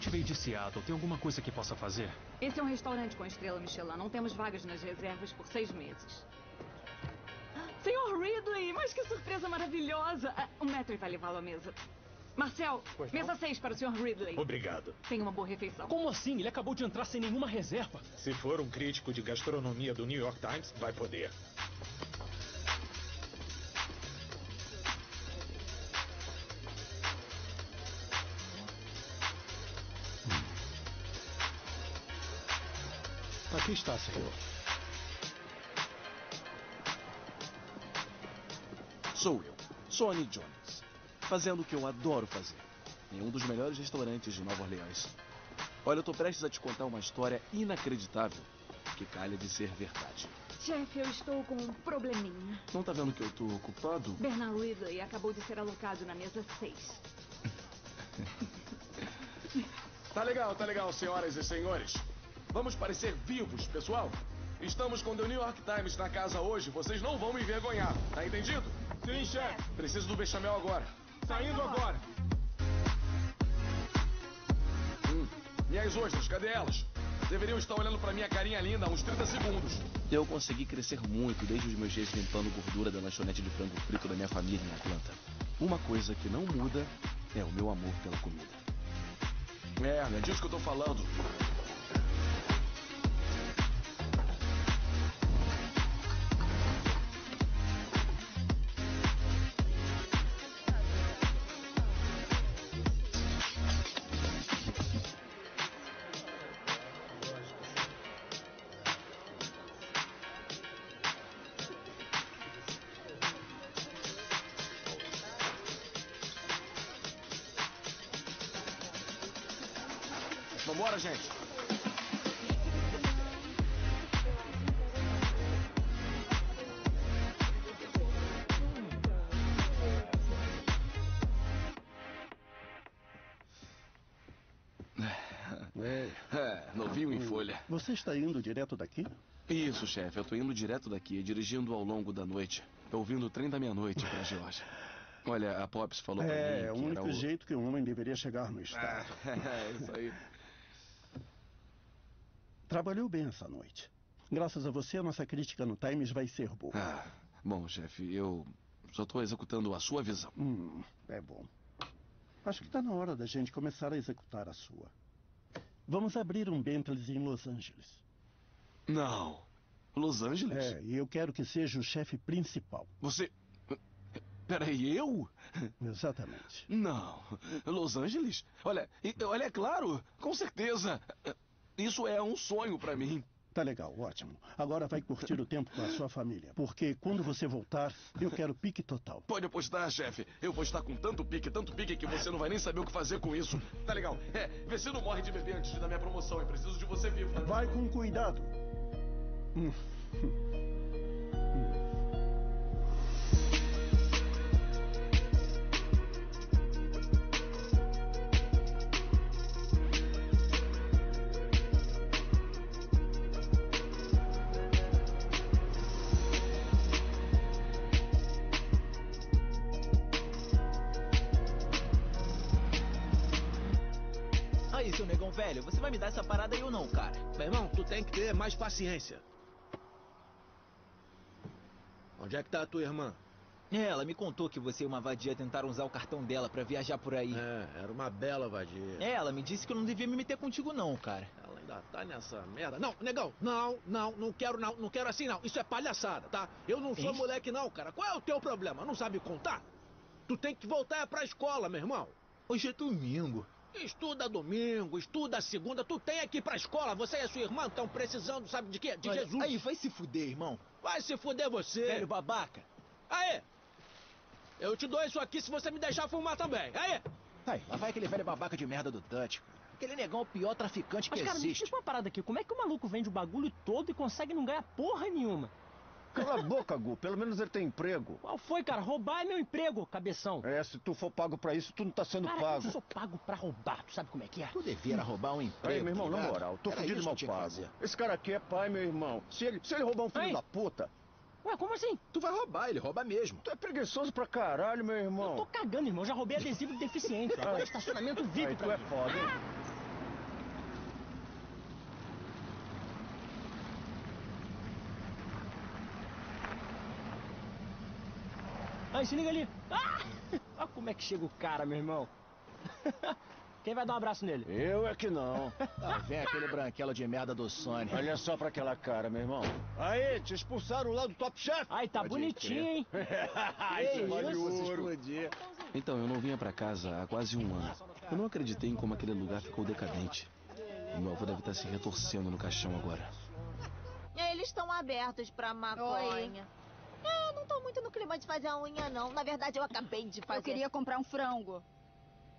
gente veio de Seattle, tem alguma coisa que possa fazer? Esse é um restaurante com estrela Michelin. Não temos vagas nas reservas por 6 meses. Senhor Ridley, mas que surpresa maravilhosa. O Matthew vai levá-lo à mesa. Marcel, mesa 6 para o Sr. Ridley. Obrigado. Tenha uma boa refeição. Como assim? Ele acabou de entrar sem nenhuma reserva. Se for um crítico de gastronomia do New York Times, vai poder. Aqui está, senhor. Sou eu, Sonny Jones, fazendo o que eu adoro fazer, em um dos melhores restaurantes de Nova Orleans. Olha, eu tô prestes a te contar uma história inacreditável que calha de ser verdade. Chefe, eu estou com um probleminha. Não tá vendo que eu tô ocupado? Bernard Ridley acabou de ser alocado na mesa 6. Tá legal, senhoras e senhores. Vamos parecer vivos, pessoal. Estamos com o New York Times na casa hoje. Vocês não vão me envergonhar. Tá entendido? Sim, chefe. Preciso do bechamel agora. Saindo agora. E as ostras, cadê elas? Deveriam estar olhando pra minha carinha linda há uns 30 segundos. Eu consegui crescer muito desde os meus dias limpando gordura da lanchonete de frango frito da minha família em Atlanta. Uma coisa que não muda é o meu amor pela comida. É disso que eu tô falando. Vambora, gente. Novinho em folha. Você está indo direto daqui? Isso, chefe. Eu estou indo direto daqui, dirigindo ao longo da noite. Ouvindo o trem da meia-noite para Georgia. Olha, a Pops falou pra mim que é o único jeito que um homem deveria chegar no estado. É isso aí. Trabalhou bem essa noite. Graças a você, a nossa crítica no Times vai ser boa. Bom, chefe, eu só estou executando a sua visão. É bom. Acho que está na hora da gente começar a executar a sua. Vamos abrir um Bentley em Los Angeles. Não. Los Angeles? E eu quero que seja o chefe principal. Você... Peraí, eu? Exatamente. Não. Los Angeles? Olha, é claro, com certeza. Isso é um sonho pra mim. Tá legal, ótimo. Agora vai curtir o tempo com a sua família, porque quando você voltar, eu quero pique total. Pode apostar, chefe. Eu vou estar com tanto pique, que você não vai nem saber o que fazer com isso. Tá legal. Vê se não morre de beber antes da minha promoção. Eu preciso de você vivo. Tá? Vai com cuidado. Velho, você vai me dar essa parada aí ou não, cara? Meu irmão, tu tem que ter mais paciência. Onde é que tá a tua irmã? Ela me contou que você e uma vadia tentaram usar o cartão dela pra viajar por aí. Era uma bela vadia. Ela me disse que eu não devia me meter contigo não, cara. Ela ainda tá nessa merda. Não, negão, não quero assim não. Isso é palhaçada, tá? Eu não sou moleque não, cara. Qual é o teu problema? Não sabe contar? Tu tem que voltar pra escola, meu irmão. Hoje é domingo. Estuda domingo, estuda segunda, tu tem aqui pra escola, você e a sua irmã estão precisando, sabe de quê? De Jesus. Aí, vai se fuder, irmão. Vai se fuder você. Velho babaca. Aí, eu te dou isso aqui se você me deixar fumar também, aí. Lá vai aquele velho babaca de merda do Dutch. Aquele negão é o pior traficante que existe. Mas cara, me explica uma parada aqui, como é que o maluco vende o bagulho todo e consegue não ganhar porra nenhuma? Cala a boca, Gu. Pelo menos ele tem emprego. Qual foi, cara? Roubar é meu emprego, cabeção. Se tu for pago pra isso, tu não tá sendo pago. Cara, eu sou pago pra roubar. Tu sabe como é que é? Tu devia roubar um emprego. Aí, meu irmão, na moral, tô fudido e mal pago. Esse cara aqui é pai, meu irmão. Se ele roubar um filho da puta... Ué, como assim? Tu vai roubar, ele rouba mesmo. Tu é preguiçoso pra caralho, meu irmão. Eu tô cagando, irmão. Já roubei adesivo deficiente. Agora é estacionamento VIP. Tu é foda, hein? Aí se liga ali. Ah! Olha como é que chega o cara, meu irmão. Quem vai dar um abraço nele? Eu é que não. Ah, vem aquele branquelo de merda do Sonny. Olha só pra aquela cara, meu irmão. Aí, te expulsaram lá do Top Chef. Aí, tá pode bonitinho, crer, hein? Ei, vale ouro. Então, eu não vinha pra casa há quase um ano. Eu não acreditei em como aquele lugar ficou decadente. O meu avô deve estar se retorcendo no caixão agora. Eles estão abertos pra maconha. Eu não tô muito no clima de fazer a unha, não. Na verdade, eu acabei de fazer. Eu queria comprar um frango.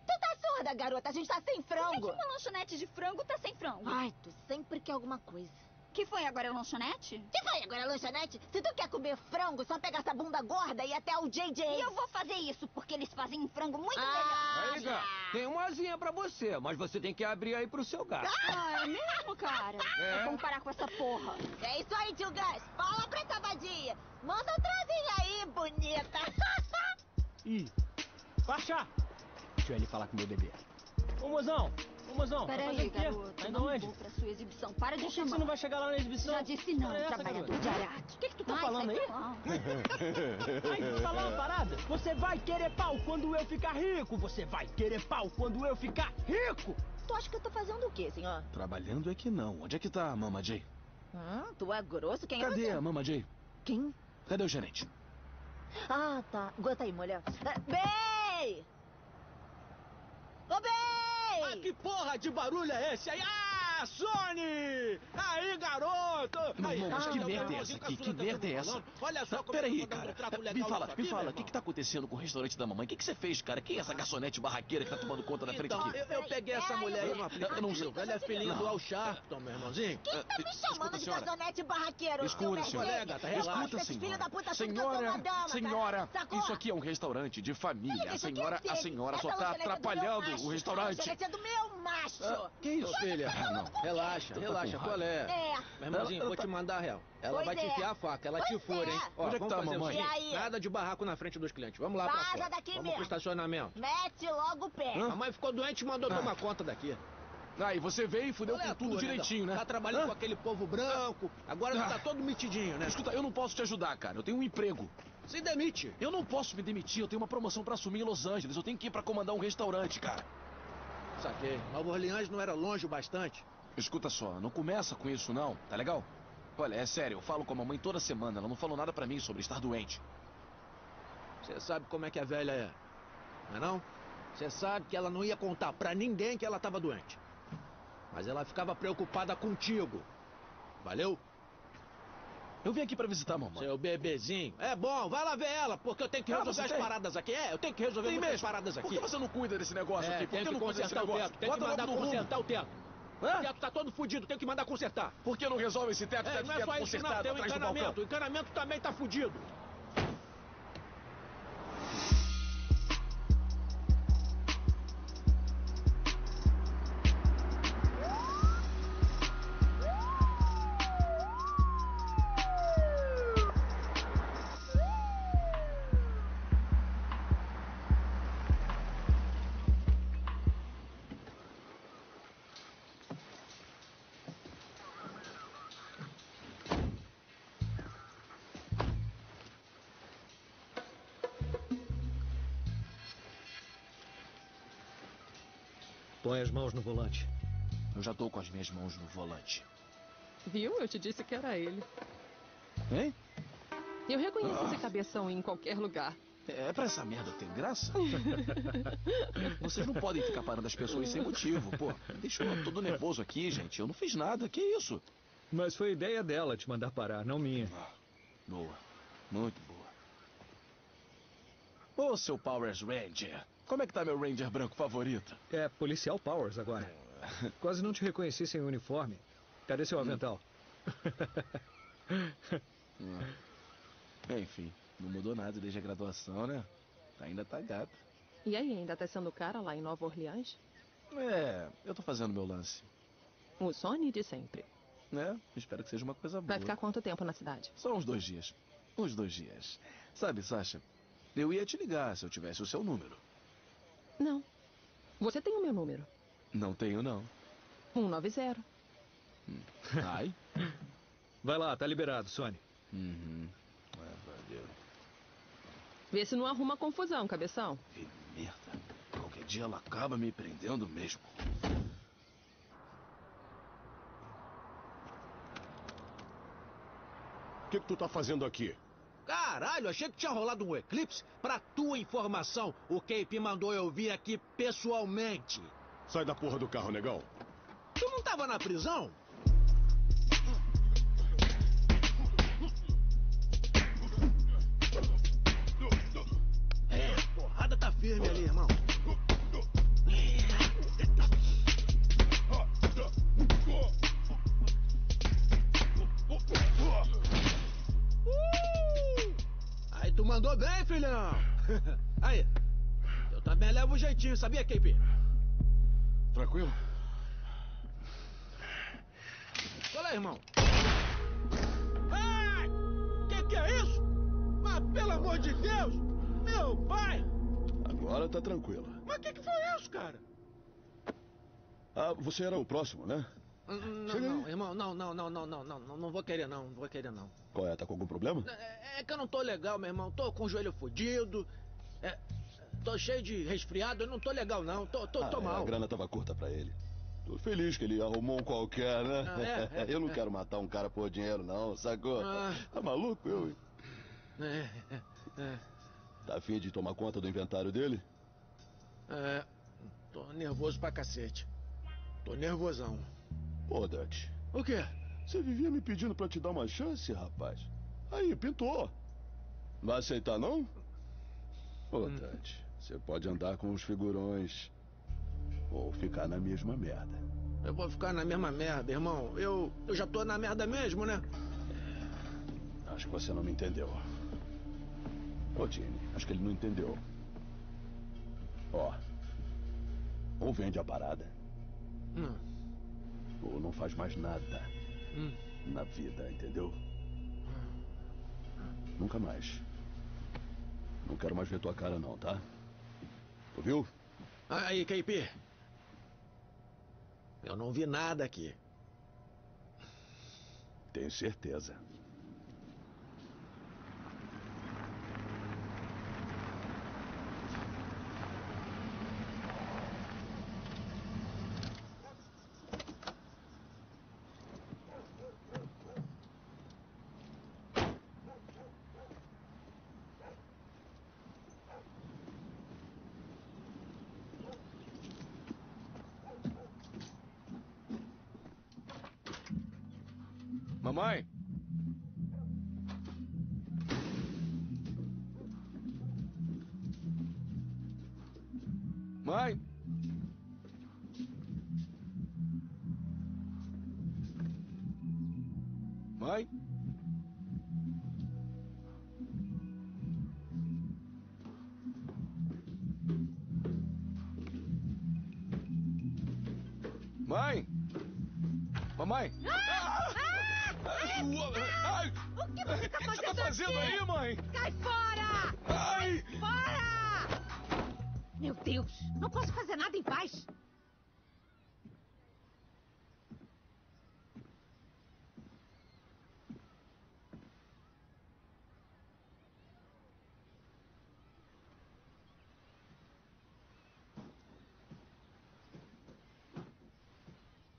Tu tá surda, garota? A gente tá sem frango. Por que uma lanchonete de frango tá sem frango? Ai, tu sempre quer alguma coisa. Que foi agora a lanchonete? Que foi agora a lanchonete? Se tu quer comer frango, só pega essa bunda gorda e ir até o JJ. E eu vou fazer isso, porque eles fazem um frango muito melhor. Aí, cara, tem uma asinha pra você, mas você tem que abrir aí pro seu gato. Ah, é mesmo, cara? É. Vamos parar com essa porra. É isso aí, tio Gás. Fala pra essa vadia. Manda outra asinha aí, bonita. Ih, baixa. Deixa ele falar com o meu bebê. Ô, mozão! Ô, mozão! Peraí, garota. Ainda onde? Vou pra sua exibição. Para de chamar. Você não vai chegar lá na exibição? Já disse não, trabalhador de arate. O que tu tá falando aí? Ai, vou falar uma parada. Você vai querer pau quando eu ficar rico. Você vai querer pau quando eu ficar rico. Tu acha que eu tô fazendo o quê, senhor? Trabalhando é que não. Onde é que tá a Mama J? Tu é grosso? Quem é você? Cadê a Mama J? Quem? Cadê o gerente? Ah, tá. Gota aí, mulher. Bem! Ô, bem! Ah, que porra de barulho é esse aí? Ah, Sonny! Aí, garoto! Meu irmão, mas que merda é essa aqui? Que merda é essa? Olha só, peraí, cara. Me fala, o que tá acontecendo com o restaurante da mamãe? O que você fez, cara? Quem é essa garçonete barraqueira que tá tomando conta da frente aqui? Eu peguei essa mulher aí no aplicativo. Ela é filhinha do Al Sharpton, meu irmãozinho. Quem tá me chamando de garçonete barraqueiro? Escuta, senhora. Escuta, senhora. Senhora, isso aqui é um restaurante de família. A senhora só tá atrapalhando o restaurante. Você é do meu macho. Que isso, filha? Não, relaxa, qual é? Meu irmãozinho, vou te mandar a real. Ela vai te enfiar a faca, ela te fura, hein? Ó, onde é que tá, mamãe? Nada de barraco na frente dos clientes. Vamos lá pra fora. Vamos pro estacionamento. Mete logo o pé. A mãe ficou doente e mandou tomar conta daqui. Ah, e você veio e fudeu com tudo direitinho, né? Tá trabalhando com aquele povo branco, agora tá todo mitidinho, né? Escuta, eu não posso te ajudar, cara. Eu tenho um emprego. Se demite. Eu não posso me demitir, eu tenho uma promoção pra assumir em Los Angeles. Eu tenho que ir pra comandar um restaurante, cara. Saquei. Nova Orleans não era longe o bastante? Escuta só, não começa com isso não, tá legal? Olha, é sério, eu falo com a mamãe toda semana, ela não falou nada pra mim sobre estar doente. Você sabe como é que a velha é, não é não? Você sabe que ela não ia contar pra ninguém que ela tava doente. Mas ela ficava preocupada contigo, valeu? Eu vim aqui pra visitar a mamãe. Seu bebezinho. É bom, vai lá ver ela, porque eu tenho que resolver as paradas aqui. É, eu tenho que resolver muitas paradas aqui. Por que você não cuida desse negócio aqui? Por que não cuida desse negócio? Tem que mandar consertar o teto. Hã? O teto tá todo fudido, tem que mandar consertar. Por que não resolve esse teto? Não é só isso não, tem um encanamento. O encanamento também tá fudido. Põe as mãos no volante. Eu já tô com as minhas mãos no volante. Viu? Eu te disse que era ele. Hein? Eu reconheço esse cabeção em qualquer lugar. É pra essa merda ter graça? Vocês não podem ficar parando as pessoas sem motivo, pô. Deixa eu todo nervoso aqui, gente. Eu não fiz nada, que isso? Mas foi ideia dela te mandar parar, não minha. Boa. Muito boa. Ô, seu Power Ranger. Como é que tá meu Ranger branco favorito? É policial Powers agora. Quase não te reconheci sem o uniforme. Cadê seu avental? Enfim, não mudou nada desde a graduação, né? Ainda tá gato. E aí, ainda tá sendo cara lá em Nova Orleans? É, eu tô fazendo meu lance. O Sonny de sempre. É, espero que seja uma coisa boa. Vai ficar quanto tempo na cidade? Só uns 2 dias. Uns 2 dias. Sabe, Sasha, eu ia te ligar se eu tivesse o seu número. Não. Você tem o meu número? Não tenho, não. 190. Ai. Vai lá, tá liberado, Sonny. Valeu. Vê se não arruma confusão, cabeção. Que merda. Qualquer dia ela acaba me prendendo mesmo. O que tu tá fazendo aqui? Caralho, achei que tinha rolado um eclipse. Pra tua informação, o KP mandou eu vir aqui pessoalmente. Sai da porra do carro, negão. Tu não tava na prisão? É, a porrada tá firme ali, irmão. Aí tu mandou bem, filhão. Aí, eu também levo o jeitinho, sabia, KP? Tranquilo? Qual é, irmão? Ai! Que é isso? Mas pelo amor de Deus! Meu pai! Agora tá tranquilo. Mas que foi isso, cara? Ah, você era o próximo, né? Não, irmão, não vou querer não, Qual é? Tá com algum problema? É que eu não tô legal, meu irmão. Tô com o joelho fodido. É... Tô cheio de resfriado, eu não tô legal não, tô mal. A grana tava curta pra ele. Tô feliz que ele arrumou um qualquer, né? Eu não quero matar um cara por dinheiro não, sacou? Tá maluco, eu? Tá afim de tomar conta do inventário dele? É, tô nervoso pra cacete. Tô nervosão. Pô, Dutch. O quê? Você vivia me pedindo pra te dar uma chance, rapaz. Aí, pintou. Vai aceitar não? Pô, Dante, você pode andar com os figurões ou ficar na mesma merda. Eu vou ficar na mesma merda, irmão. Eu já tô na merda mesmo, né? Acho que você não me entendeu. Ô, Jimmy, acho que ele não entendeu. Ó, ou vende a parada, ou não faz mais nada na vida, entendeu? Nunca mais. Não quero mais ver tua cara não, tá? Ouviu? Aí, KP. Eu não vi nada aqui. Tenho certeza. Mamãe! Mãe! Mãe! Mãe! Mamãe! O que você tá fazendo, aqui? Aí, mãe? Sai fora! Ai. Sai fora! Meu Deus, não posso fazer nada em paz.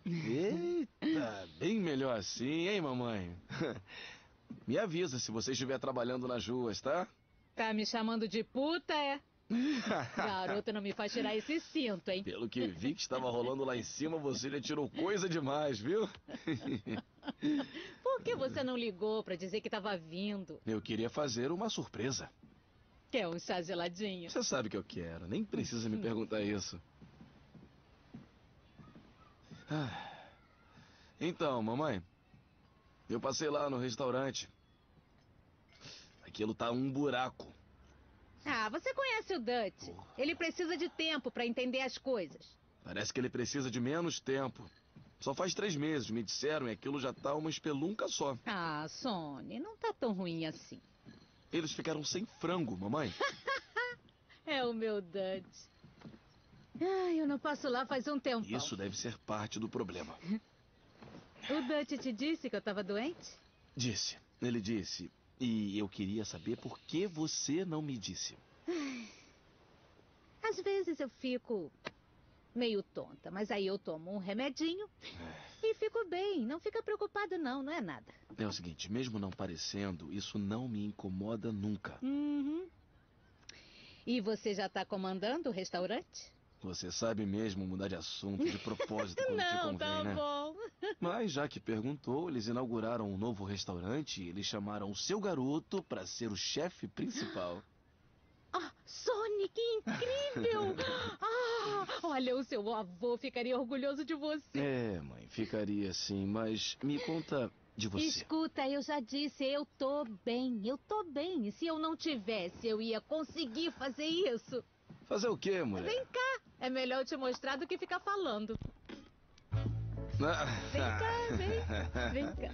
Eita, bem melhor assim, hein, mamãe? Me avisa se você estiver trabalhando nas ruas, tá? Tá me chamando de puta, é? Garoto, não me faz tirar esse cinto, hein? Pelo que vi que estava rolando lá em cima, você já tirou coisa demais, viu? Por que você não ligou pra dizer que estava vindo? Eu queria fazer uma surpresa. Quer um chá geladinho? Você sabe que eu quero, nem precisa me perguntar isso. Então, mamãe, eu passei lá no restaurante. Aquilo tá um buraco. Ah, você conhece o Dutch. Porra. Ele precisa de tempo pra entender as coisas. Parece que ele precisa de menos tempo. Só faz 3 meses, me disseram, e aquilo já tá uma espelunca só. Ah, Sonny, não tá tão ruim assim. Eles ficaram sem frango, mamãe. É o meu Dutch. Ah, eu não passo lá faz um tempo. Isso deve ser parte do problema. O Dante te disse que eu estava doente? Disse. Ele disse. E eu queria saber por que você não me disse. Às vezes eu fico meio tonta, mas aí eu tomo um remedinho e fico bem. Não fica preocupado não, não é nada. É o seguinte, mesmo não parecendo, isso não me incomoda nunca. Uhum. E você já está comandando o restaurante? Você sabe mesmo mudar de assunto de propósito quando te convém, tá, né? Bom. Mas já que perguntou, eles inauguraram um novo restaurante e eles chamaram o seu garoto para ser o chefe principal. Ah, Sonic, que incrível! Ah, olha, o seu avô ficaria orgulhoso de você. É, mãe, ficaria sim, mas me conta de você. Escuta, eu já disse, eu tô bem. E se eu não tivesse, eu ia conseguir fazer isso. Fazer o quê, mulher? Vem cá, é melhor eu te mostrar do que ficar falando. Ah. Vem cá.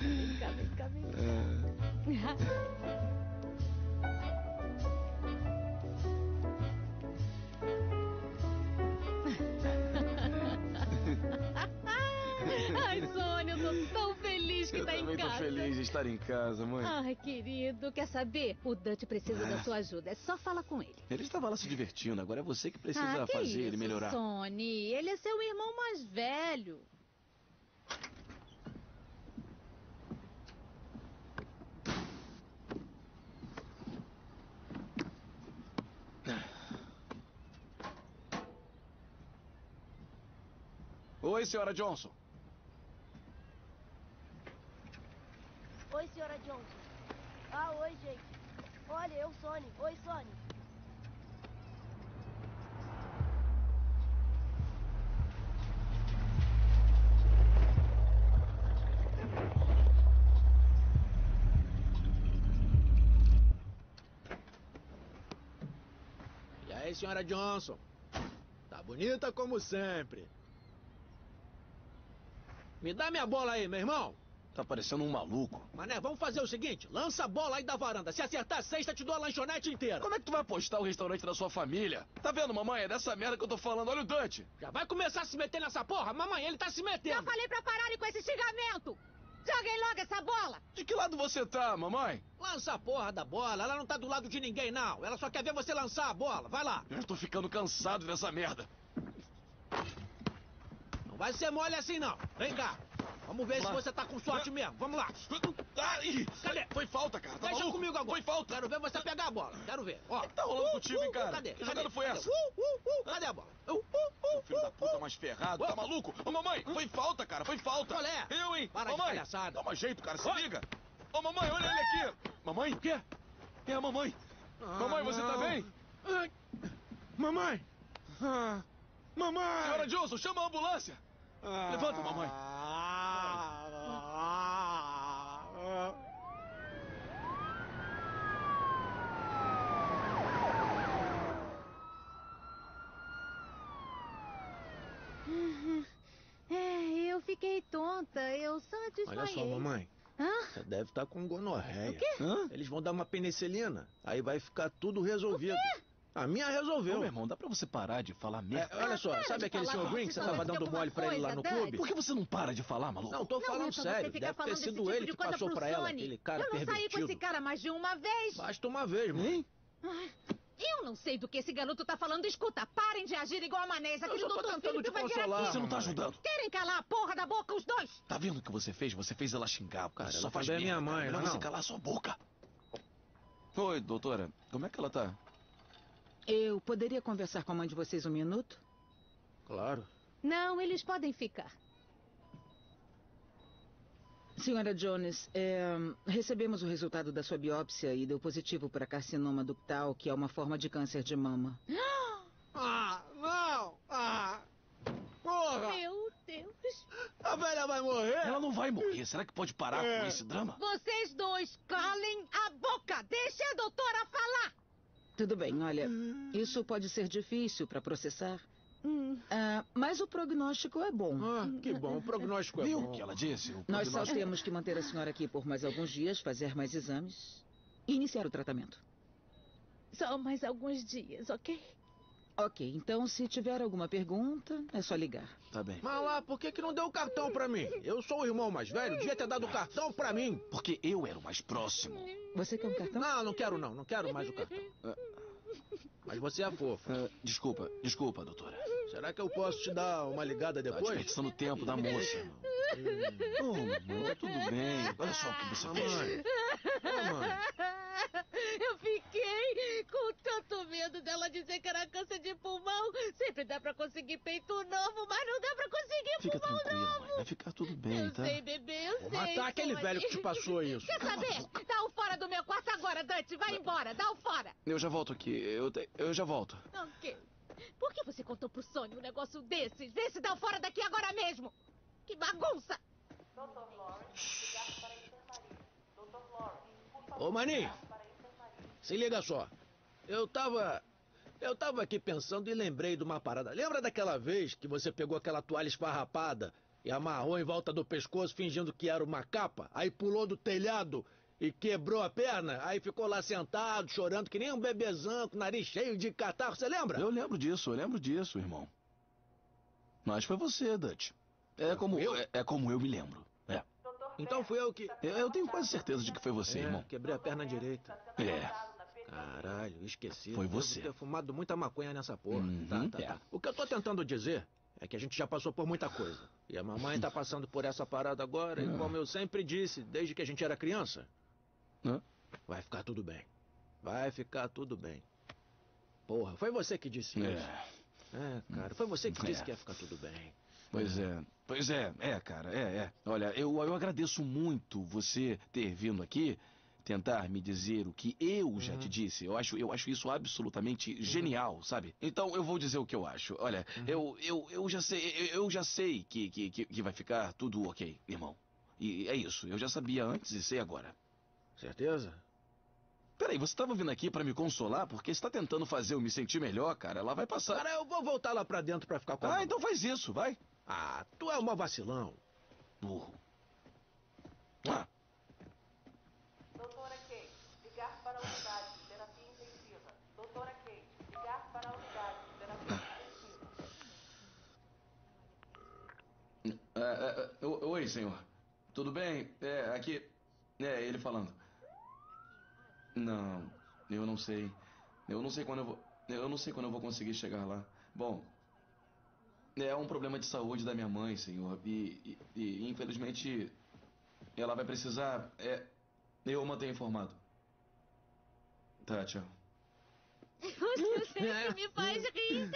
Ai, Sônia, eu tô tão feliz que tá em casa. Eu tô feliz de estar em casa, mãe. Ai, querido, quer saber? O Dante precisa da sua ajuda, é só falar com ele. Ele estava lá se divertindo, agora é você que precisa fazer ele melhorar. Sônia, ele é seu irmão mais velho. Oi, senhora Johnson. Oi, senhora Johnson. Ah, oi, gente. Olha, eu, Sonny. Oi, Sonny. E aí, senhora Johnson? Tá bonita como sempre. Me dá minha bola aí, meu irmão. Tá parecendo um maluco. Mané, vamos fazer o seguinte, lança a bola aí da varanda. Se acertar a cesta, te dou a lanchonete inteira. Como é que tu vai apostar o restaurante da sua família? Tá vendo, mamãe? É dessa merda que eu tô falando. Olha o Dante. Já vai começar a se meter nessa porra? Mamãe, ele tá se metendo. Eu falei pra pararem com esse xingamento. Joguem logo essa bola. De que lado você tá, mamãe? Lança a porra da bola. Ela não tá do lado de ninguém, não. Ela só quer ver você lançar a bola. Vai lá. Eu tô ficando cansado dessa merda. Não vai ser mole assim, não. Vem cá. Vamos ver se você tá com sorte mesmo. Vamos lá. Ai, cadê? Foi falta, cara. Tá deixa comigo agora. Foi falta. Quero ver você pegar a bola. Quero ver. Ó. Que tá rolando contigo, hein, cara? Cadê? Que jogada foi essa? Cadê a bola? Filho da puta mais ferrado. Tá maluco? Ô, mamãe, foi falta, cara. Foi falta. Qual é? Eu, hein? Para de palhaçada. Toma jeito, cara. Se liga. Ô, mamãe, olha ele aqui. Mamãe? O quê? É a mamãe. Mamãe, você tá bem? Mamãe. Mamãe. Senhora Johnson, chama a ambulância. Levanta, mamãe. É, eu fiquei tonta. Eu só desmaiei. Olha só, mamãe. Você deve estar com gonorreia. O quê? Hã? Eles vão dar uma penicilina. Aí vai ficar tudo resolvido. O quê? A minha resolveu. Ô, meu irmão, dá pra você parar de falar merda? É, olha só, sabe aquele seu Green que você tava dando mole pra ele lá no clube? Por que você não para de falar, maluco? Não, tô falando sério. Deve ter sido ele que passou pra ela, aquele cara pervertido. Eu não saí com esse cara mais de uma vez. Basta uma vez, mãe. Eu não sei do que esse garoto tá falando. Escuta, parem de agir igual a manés. Aquele doutor Felipe vai vir aqui. Você não tá ajudando. Querem calar a porra da boca os dois? Tá vendo o que você fez? Você fez ela xingar, cara. Só faz bem minha mãe, não. Você calar sua boca. Oi, doutora. Como é que ela tá? Eu poderia conversar com a mãe de vocês um minuto? Claro. Não, eles podem ficar. Senhora Jones, recebemos o resultado da sua biópsia e deu positivo para carcinoma ductal, que é uma forma de câncer de mama. Ah, não! Ah! Porra! Meu Deus! A velha vai morrer? Ela não vai morrer. Será que pode parar com esse drama? Vocês dois, calem a boca! Deixa a doutora falar! Tudo bem, olha, isso pode ser difícil para processar, mas o prognóstico é bom. Ah, que bom, o prognóstico é bom. Viu o que ela disse? Nós só temos que manter a senhora aqui por mais alguns dias, fazer mais exames e iniciar o tratamento. Só mais alguns dias, ok? Ok, então se tiver alguma pergunta, é só ligar. Tá bem. Mas lá, por que não deu o cartão pra mim? Eu sou o irmão mais velho, devia ter dado o cartão pra mim. Porque eu era o mais próximo. Você quer um cartão? Não, não quero não, não quero mais o cartão. Mas você é fofa. Desculpa, doutora. Será que eu posso te dar uma ligada depois? Tá desperdiçando o tempo da moça. Não, amor, tudo bem. Olha só o que você fez. Eu fiquei com tanto medo dela dizer que era câncer de pulmão. Sempre dá pra conseguir peito novo, mas não dá pra conseguir pulmão novo. Mãe. Vai ficar tudo bem, eu tá? Eu sei, bebê, eu vou sei. Matar aquele velho que te passou isso. Quer saber? Dá o fora do meu quarto agora, Dante. Vai embora, dá o fora. Eu já volto aqui, eu já volto. Ok. Por que você contou pro Sonny um negócio desses? Esse dá o fora daqui agora mesmo. Que bagunça. Doutor Lawrence, ligar para a enfermaria. Doutor Lawrence, por favor. Ô, Maninho. Se liga só, eu tava aqui pensando e lembrei de uma parada. Lembra daquela vez que você pegou aquela toalha esfarrapada e amarrou em volta do pescoço fingindo que era uma capa? Aí pulou do telhado e quebrou a perna, aí ficou lá sentado, chorando que nem um bebezão, com o nariz cheio de catarro, você lembra? Eu lembro disso, irmão. Mas foi você, Dutch. É como eu me lembro. Então fui eu que... Eu tenho quase certeza de que foi você, irmão. Quebrei a perna direita. Caralho, esqueci. Foi você. Eu devo ter fumado muita maconha nessa porra. Tá. O que eu tô tentando dizer é que a gente já passou por muita coisa. E a mamãe tá passando por essa parada agora. E como eu sempre disse, desde que a gente era criança... Vai ficar tudo bem. Vai ficar tudo bem. Porra, foi você que disse isso. Cara, foi você que disse que ia ficar tudo bem. Pois é, cara. Olha, eu agradeço muito você ter vindo aqui tentar me dizer o que eu já te disse. Eu acho isso absolutamente genial, sabe? Então eu vou dizer o que eu acho. Olha, eu já sei que vai ficar tudo ok, irmão. E é isso, eu já sabia antes e sei agora. Certeza? Peraí, você estava vindo aqui pra me consolar? Porque você tá tentando fazer eu me sentir melhor, cara. Ela vai passar... Cara, eu vou voltar lá pra dentro pra ficar com ela. Ah, então faz isso, vai. Ah, tu é um vacilão. Burro. Doutora Kate, ligar para a unidade de terapia intensiva. Doutora Kate, ligar para a unidade de terapia intensiva. Oi, senhor. Tudo bem? Aqui... ele falando. Não, eu não sei. Eu não sei quando eu vou conseguir chegar lá. Bom, é um problema de saúde da minha mãe, senhor. E infelizmente, ela vai precisar... eu mantenho informado. Tá, tchau. Eu sei que me faz rir.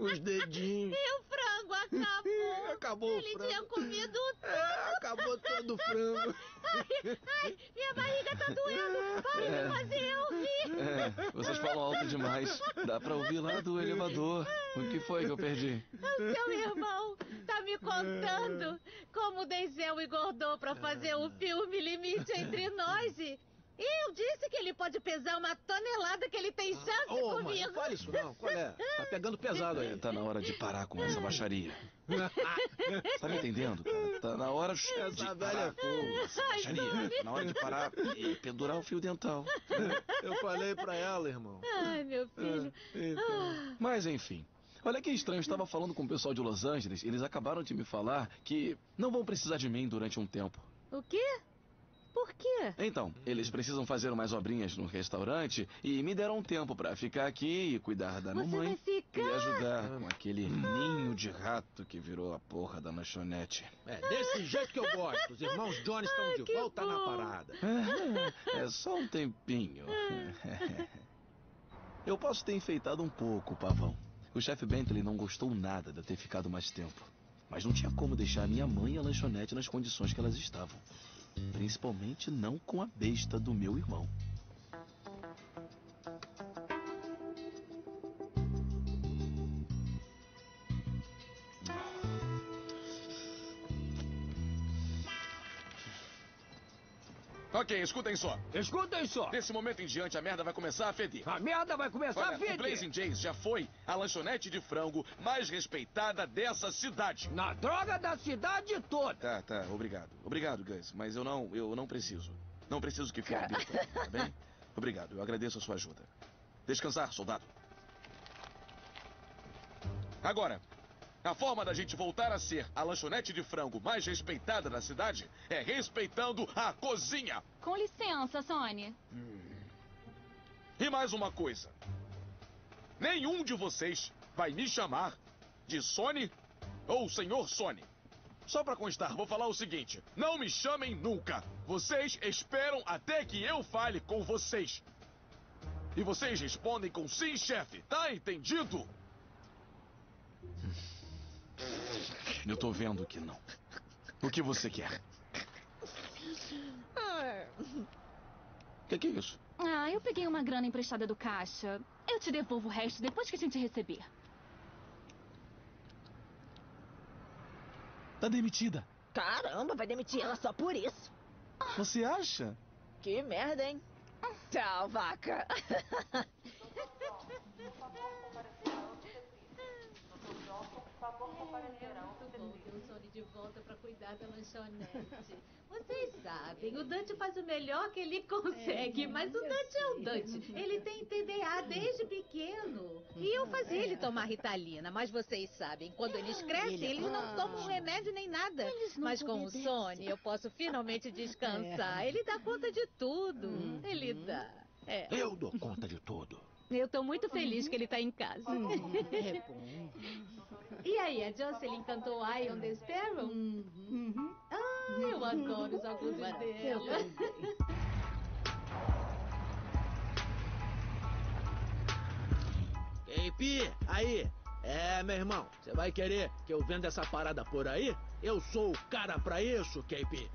Os dedinhos. Meu frango acabou. Acabou o frango. Ele tinha comido tudo. Acabou todo o frango. Ai, minha barriga tá doendo. Parem de fazer eu rir. Vocês falam alto demais. Dá pra ouvir lá do elevador. O que foi que eu perdi? O seu irmão tá me contando como o Denzel engordou pra fazer o filme Limite Entre Nós. Eu disse que ele pode pesar uma tonelada, que ele tem chance comigo. Mãe, não fala isso não, qual é? Tá pegando pesado aí. Tá na hora de parar com essa baixaria. Tá me entendendo, cara? Tá na hora de parar com essa baixaria. Tá na hora de parar e pendurar o fio dental. Eu falei pra ela, irmão. Ai, meu filho. Então. Mas, enfim. Olha que estranho, eu estava falando com o pessoal de Los Angeles. Eles acabaram de me falar que não vão precisar de mim durante um tempo. O quê? Por quê? Então, eles precisam fazer umas obrinhas no restaurante e me deram um tempo pra ficar aqui e cuidar da mamãe. Você vai ficar? E ajudar com aquele ninho de rato que virou a porra da lanchonete. É desse jeito que eu gosto. Os irmãos Jones estão de volta na parada. É só um tempinho. Eu posso ter enfeitado um pouco o pavão. O chefe Bentley não gostou nada de eu ter ficado mais tempo. Mas não tinha como deixar a minha mãe e a lanchonete nas condições que elas estavam. Principalmente não com a besta do meu irmão. Ok, escutem só. Desse momento em diante, a merda vai começar a feder. Olha, o Blazing Jay's já foi a lanchonete de frango mais respeitada dessa cidade. Na droga da cidade toda. Tá, obrigado. Obrigado, Gus, mas eu não preciso. Não preciso que fique, tá bem? Obrigado, eu agradeço a sua ajuda. Descansar, soldado. Agora, a forma da gente voltar a ser a lanchonete de frango mais respeitada da cidade é respeitando a cozinha. Com licença, Sonny. E mais uma coisa. Nenhum de vocês vai me chamar de Sonny ou Senhor Sonny. Só pra constar, vou falar o seguinte. Não me chamem nunca. Vocês esperam até que eu fale com vocês. E vocês respondem com sim, chefe. Tá entendido? Eu tô vendo que não. O que você quer? Que é isso? Ah, eu peguei uma grana emprestada do caixa. Eu te devolvo o resto depois que a gente receber. Tá demitida. Caramba, vai demitir ela só por isso. Você acha? Que merda, hein? Tchau, vaca. De volta para cuidar da lanchonete. Vocês sabem, o Dante faz o melhor que ele consegue, mas o Dante é o Dante. Ele tem TDA desde pequeno. E eu fazia ele tomar Ritalina, mas vocês sabem, quando eles crescem, eles não tomam remédio nem nada. Mas com o Sonny, eu posso finalmente descansar. Ele dá conta de tudo. Ele dá. Eu dou conta de tudo. Eu tô muito feliz que ele tá em casa. É bom. E aí, a Jocelyn cantou I on the Sparrow? Ah, eu adoro os agudos dela. KP, aí. É, meu irmão, você vai querer que eu venda essa parada por aí? Eu sou o cara pra isso, KP.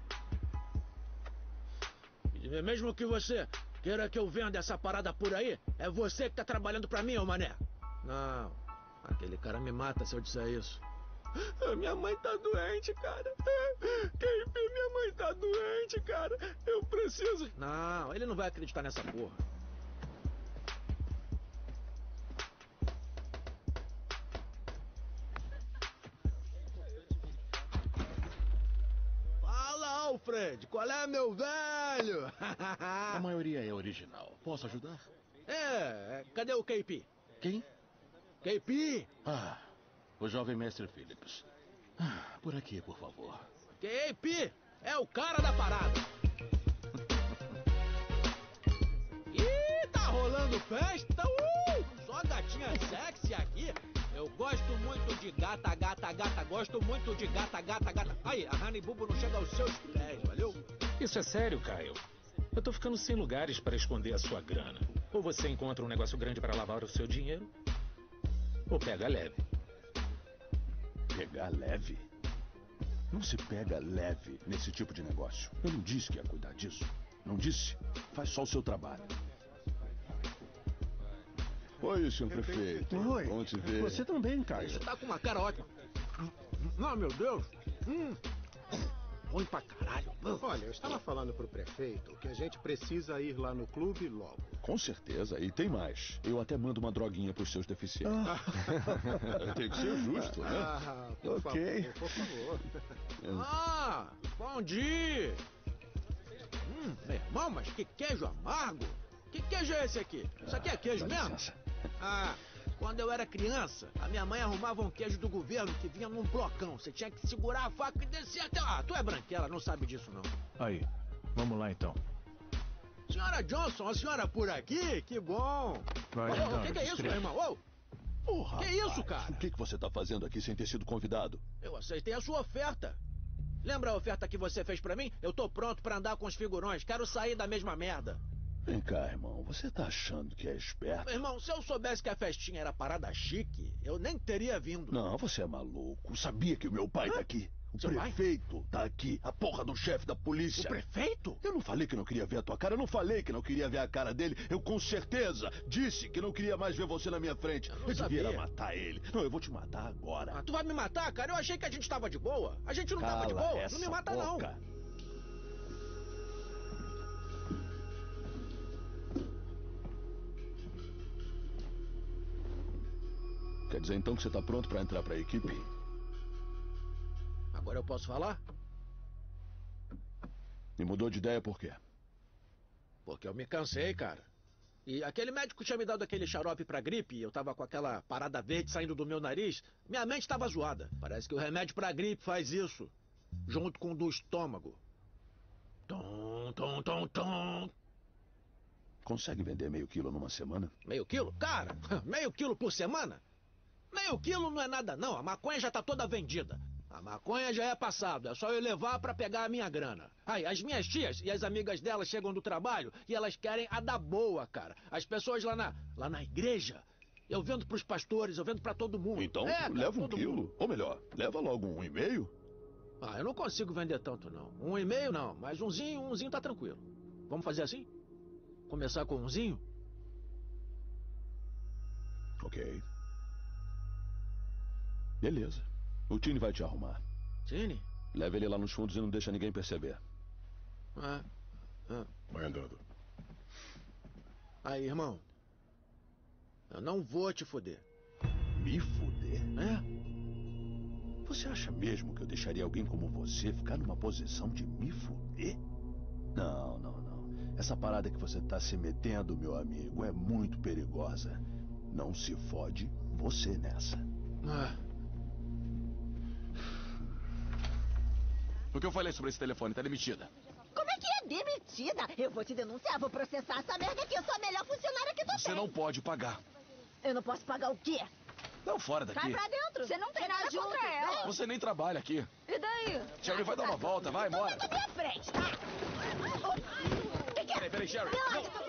Mesmo que você... queira que eu venda essa parada por aí? É você que tá trabalhando pra mim, ô mané. Não, aquele cara me mata se eu disser isso. Minha mãe tá doente, cara. KP, minha mãe tá doente, cara. Eu preciso... Não, ele não vai acreditar nessa porra. Fred, qual é, meu velho? A maioria é original. Posso ajudar? É, cadê o KP? Quem? KP! Ah, o jovem mestre Phillips. Ah, por aqui, por favor. KP! É o cara da parada! Ih, tá rolando festa! Só gatinha sexy aqui! Eu gosto muito de gata, gata, gata. Gosto muito de gata, gata, gata. Aí, a Honey Bubu não chega aos seus pés, valeu? Isso é sério, Kyle. Eu tô ficando sem lugares para esconder a sua grana. Ou você encontra um negócio grande para lavar o seu dinheiro, ou pega leve. Pegar leve? Não se pega leve nesse tipo de negócio. Eu não disse que ia cuidar disso. Não disse? Faz só o seu trabalho. Oi, senhor prefeito. Oi. Bom te ver. Você também, Caio. Você tá com uma cara ótima. Não, meu Deus. Ruim pra caralho. Olha, eu estava falando pro prefeito que a gente precisa ir lá no clube logo. Com certeza. E tem mais. Eu até mando uma droguinha pros seus deficientes. Tem que ser justo, né? Ok. Por favor. Bom dia. Meu irmão, mas que queijo amargo. Que queijo é esse aqui? Isso aqui é queijo mesmo? Quando eu era criança, a minha mãe arrumava um queijo do governo que vinha num blocão. Você tinha que segurar a faca e descer até... tu é branquela, não sabe disso não. Aí, vamos lá então. Senhora Johnson, a senhora por aqui? Que bom. Que é isso, meu irmão? Que é isso, cara? O que você tá fazendo aqui sem ter sido convidado? Eu aceitei a sua oferta. Lembra a oferta que você fez pra mim? Eu tô pronto pra andar com os figurões. Quero sair da mesma merda. Vem cá, irmão. Você tá achando que é esperto? Meu irmão, se eu soubesse que a festinha era parada chique, eu nem teria vindo. Não, você é maluco. Sabia que o meu pai tá aqui. O prefeito tá aqui. A porra do chefe da polícia. O prefeito? Eu não falei que não queria ver a tua cara. Eu não falei que não queria ver a cara dele. Eu com certeza disse que não queria mais ver você na minha frente. Eu devia matar ele. Não, eu vou te matar agora. Tu vai me matar, cara? Eu achei que a gente tava de boa. A gente não tava de boa. Não me mata, não. Quer dizer, então, que você tá pronto pra entrar pra equipe? Agora eu posso falar? E mudou de ideia por quê? Porque eu me cansei, cara. E aquele médico tinha me dado aquele xarope pra gripe, eu tava com aquela parada verde saindo do meu nariz. Minha mente tava zoada. Parece que o remédio pra gripe faz isso. Junto com o do estômago. Tom, tom, tom, tom. Consegue vender meio quilo numa semana? Meio quilo? Cara, meio quilo por semana? Meio quilo não é nada não, a maconha já tá toda vendida. A maconha já é passado, é só eu levar pra pegar a minha grana. Ai, as minhas tias e as amigas delas chegam do trabalho e elas querem a da boa, cara. As pessoas lá na igreja, eu vendo pros pastores, eu vendo pra todo mundo. Então, é, cara, leva um quilo, mundo. Ou melhor, leva logo 1,5. Ah, eu não consigo vender tanto não. 1,5 não, mas umzinho tá tranquilo. Vamos fazer assim? Começar com umzinho? Ok. Beleza. O Tini vai te arrumar. Tini? Leva ele lá nos fundos e não deixa ninguém perceber. Vai andando. Aí, irmão. Eu não vou te foder. Me foder? É? Você acha mesmo que eu deixaria alguém como você ficar numa posição de me foder? Não, não, não. Essa parada que você tá se metendo, meu amigo, é muito perigosa. Não se fode você nessa. O que eu falei sobre esse telefone? Tá demitida. Como é que é demitida? Eu vou te denunciar, vou processar essa merda aqui. Eu sou a melhor funcionária que tu tem. Você não pode pagar. Eu não posso pagar o quê? Não, fora daqui. Vai pra dentro. Você não tem nada contra ela. Você nem trabalha aqui. E daí? Sherry, vai dar uma volta, vai, embora. Não, minha frente, tá? Peraí, Sherry. Não.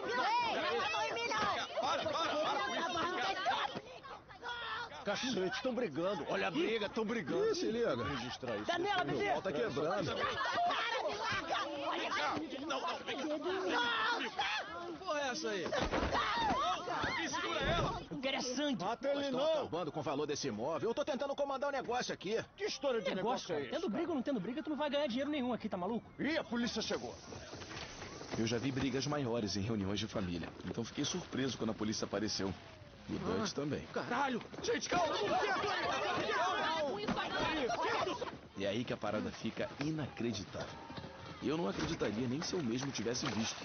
Para. Cacete, estão brigando. Olha a briga, estão brigando. Ih, se liga. Daniela, bebê. Volta quebrando. Para, me larga. Olha aqui. Não, vem cá. Nossa! Que porra é essa aí? Quem segura ela? Eu quero é sangue. Mata ele não. Estão acabando com o valor desse imóvel. Eu tô tentando comandar o negócio aqui. Que história de negócio é isso? Tendo briga ou não tendo briga, tu não vai ganhar dinheiro nenhum aqui, tá maluco? Ih, a polícia chegou. Eu já vi brigas maiores em reuniões de família. Então fiquei surpreso quando a polícia apareceu. E o Dutch também. Caralho! Gente, calma! É aí que a parada fica inacreditável. Eu não acreditaria nem se eu mesmo tivesse visto.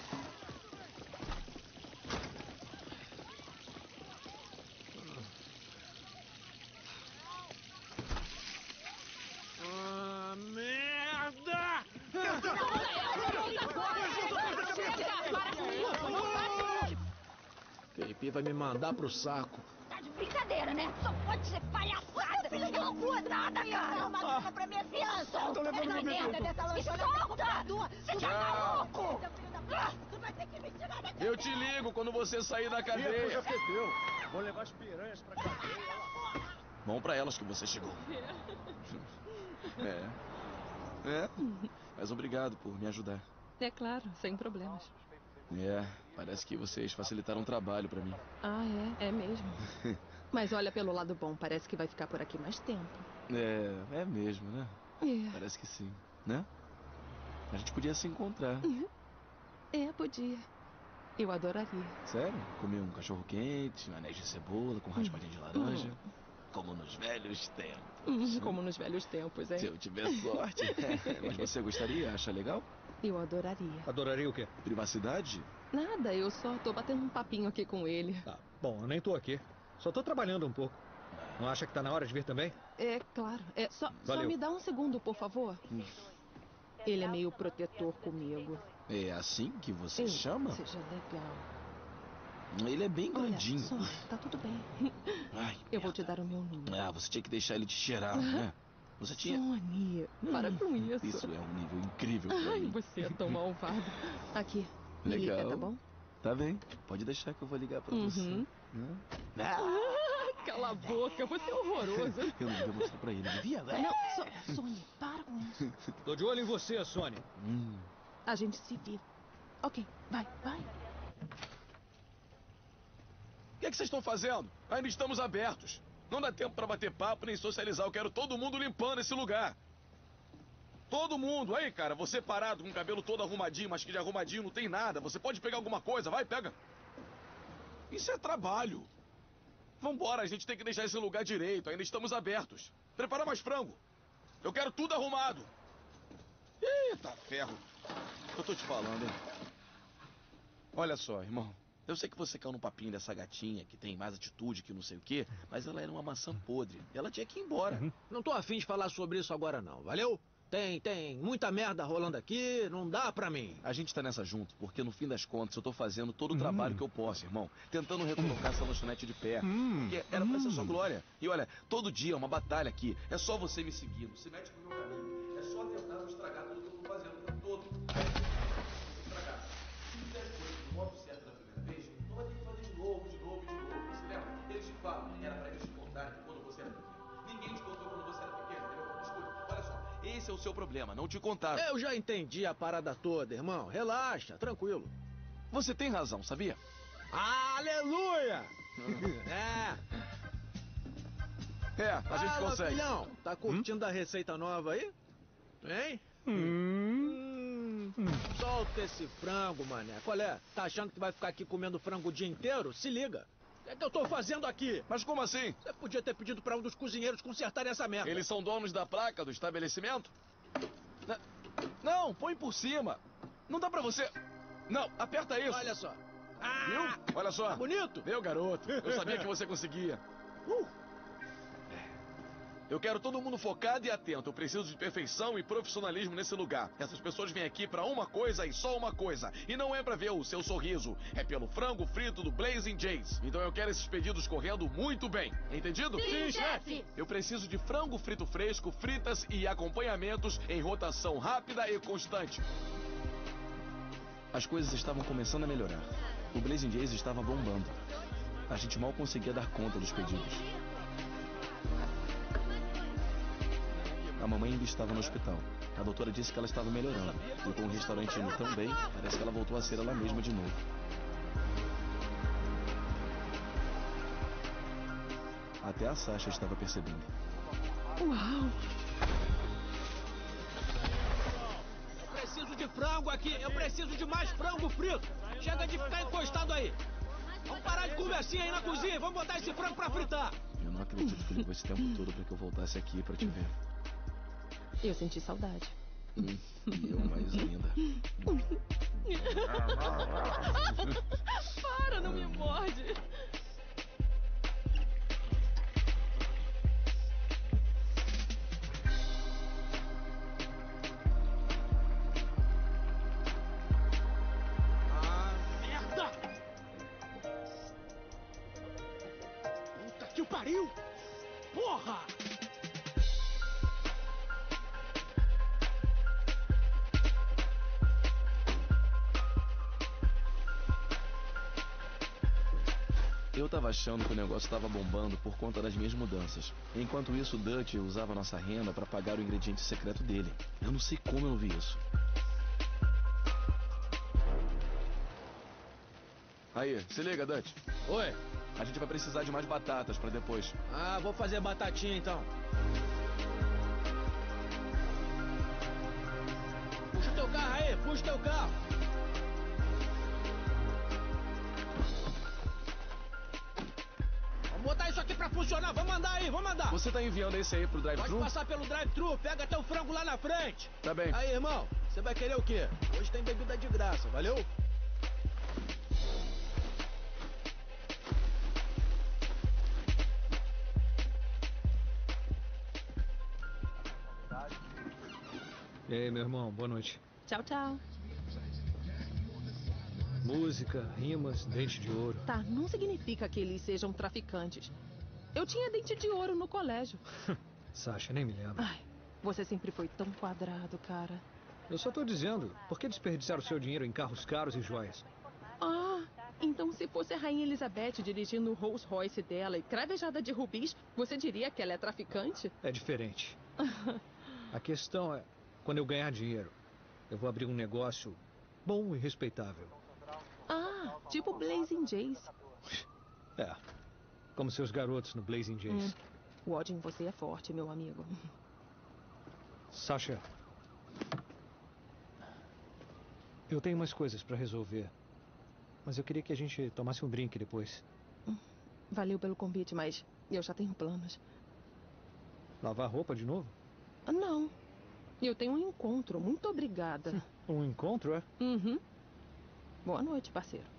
Merda! KP vai me mandar pro saco. Tá de brincadeira, né? Só pode ser palhaçada. Filha da puta, cara. Uma droga pra minha fiança. Essa merda dessa lanchonete tua. Você tá maluco? Tu vai ter que me tirar da cadeia. Eu te ligo quando você sair da cadeia. Já fedeu. Vou levar as piranhas pra cadeia. Bom pra elas que você chegou. É. Mas obrigado por me ajudar. É claro, sem problemas. É, parece que vocês facilitaram o trabalho pra mim. Ah, é mesmo. Mas olha pelo lado bom, parece que vai ficar por aqui mais tempo. É mesmo, né? É. Parece que sim, né? A gente podia se encontrar. É, podia. Eu adoraria. Sério? Comer um cachorro quente, um anéis de cebola com raspadinha de laranja. Como nos velhos tempos. Como nos velhos tempos, é. Se eu tiver sorte. Mas você gostaria? Acha legal? Eu adoraria. Adoraria o quê? Privacidade? Nada, eu só tô batendo um papinho aqui com ele. Ah, bom, eu nem tô aqui. Só tô trabalhando um pouco. Não acha que tá na hora de vir também? É, claro. É, só me dá um segundo, por favor. Ele é meio protetor comigo. É assim que você chama? Seja legal. Ele é bem grandinho. Olha, só, tá tudo bem. Ai, eu vou te dar o meu número. Ah, você tinha que deixar ele te cheirar, né? Você tinha... Sonny, para com isso. Isso é um nível incrível. Ai, você é tão malvado. Aqui, me liga, tá bom? Tá bem, pode deixar que eu vou ligar pra você. Cala a boca, você é horroroso. Eu não devia mostrar pra ele, devia? Não, Sonny, para com isso. Tô de olho em você, Sonny. A gente se vê. Ok, vai. O que é que vocês estão fazendo? Ainda estamos abertos. Não dá tempo pra bater papo nem socializar. Eu quero todo mundo limpando esse lugar. Todo mundo. Aí, cara, você parado com o cabelo todo arrumadinho, mas que de arrumadinho não tem nada. Você pode pegar alguma coisa? Vai, pega. Isso é trabalho. Vambora, a gente tem que deixar esse lugar direito. Ainda estamos abertos. Prepara mais frango. Eu quero tudo arrumado. Eita, ferro. Eu tô te falando, hein. Olha só, irmão. Eu sei que você caiu no papinho dessa gatinha que tem mais atitude que não sei o quê, mas ela era uma maçã podre. Ela tinha que ir embora. Não tô afim de falar sobre isso agora não, valeu? Tem muita merda rolando aqui, não dá pra mim. A gente tá nessa junto, porque no fim das contas eu tô fazendo todo o trabalho que eu posso, irmão. Tentando recolocar essa lanchonete de pé. Porque era pra ser sua glória. E olha, todo dia é uma batalha aqui. É só você me seguir, não se mete com o meu caminho. É só tentar não estragar tudo que eu tô fazendo o tempo todo. Estragar. Se fizer as coisas do modo certo da primeira vez, não vai ter que fazer de novo. Você lembra? Eles te falam, era pra eles te contarem que quando você era pequeno. Ninguém te contou quando você era pequeno, entendeu? Esse é o seu problema, não te contaram. Eu já entendi a parada toda, irmão. Relaxa, tranquilo. Você tem razão, sabia? Aleluia! É, a gente consegue. Filhão, tá curtindo a receita nova aí? Hein? Solta esse frango, mané. Qual é? Tá achando que vai ficar aqui comendo frango o dia inteiro? Se liga. O que é que eu tô fazendo aqui? Mas como assim? Você podia ter pedido pra um dos cozinheiros consertar essa merda. Eles são donos da placa do estabelecimento? Não, põe por cima. Não dá pra você... Não, aperta isso. Olha só. Viu? Olha só. Tá bonito? Meu garoto, eu sabia que você conseguia. Eu quero todo mundo focado e atento. Eu preciso de perfeição e profissionalismo nesse lugar. Essas pessoas vêm aqui pra uma coisa e só uma coisa. E não é pra ver o seu sorriso. É pelo frango frito do Blazing Jay's. Então eu quero esses pedidos correndo muito bem. Entendido? Sim, chefe! Eu preciso de frango frito fresco, fritas e acompanhamentos em rotação rápida e constante. As coisas estavam começando a melhorar. O Blazing Jay's estava bombando. A gente mal conseguia dar conta dos pedidos. A mamãe ainda estava no hospital. A doutora disse que ela estava melhorando. E com o restaurante indo tão bem, parece que ela voltou a ser ela mesma de novo. Até a Sasha estava percebendo. Uau! Eu preciso de frango aqui! Eu preciso de mais frango frito! Chega de ficar encostado aí! Vamos parar de conversinha aí na cozinha! Vamos botar esse frango pra fritar! Eu não acredito que levou esse tempo todo pra que eu voltasse aqui pra te ver. Eu senti saudade. E eu mais ainda. Para, não me morde. Merda! Puta que o pariu! Porra! Eu tava achando que o negócio estava bombando por conta das minhas mudanças. Enquanto isso, o Dutch usava nossa renda para pagar o ingrediente secreto dele. Eu não sei como eu não vi isso. Aí, se liga, Dutch. Oi. A gente vai precisar de mais batatas para depois. Vou fazer batatinha então. Puxa teu carro aí, puxa teu carro. Vou botar isso aqui pra funcionar, vamos mandar aí, vamos mandar. Você tá enviando esse aí pro drive-thru? Pode passar pelo drive-thru, pega até o frango lá na frente. Tá bem. Aí, irmão, você vai querer o quê? Hoje tem bebida de graça, valeu? E aí, meu irmão, boa noite. Tchau, tchau. Música, rimas, dente de ouro. Tá, não significa que eles sejam traficantes. Eu tinha dente de ouro no colégio. Sasha, nem me lembro. Ai, você sempre foi tão quadrado, cara. Eu só tô dizendo, por que desperdiçar o seu dinheiro em carros caros e joias? Ah, então se fosse a Rainha Elizabeth dirigindo o Rolls Royce dela e cravejada de rubis, você diria que ela é traficante? É diferente. A questão é, quando eu ganhar dinheiro, eu vou abrir um negócio bom e respeitável. Tipo Blazing Jay's. É, como seus garotos no Blazing Jay's. O ódio em você é forte, meu amigo. Sasha, eu tenho umas coisas pra resolver, mas eu queria que a gente tomasse um drink depois. Valeu pelo convite, mas eu já tenho planos. Lavar roupa de novo? Não, eu tenho um encontro, muito obrigada. Um encontro, é? Boa noite, parceiro.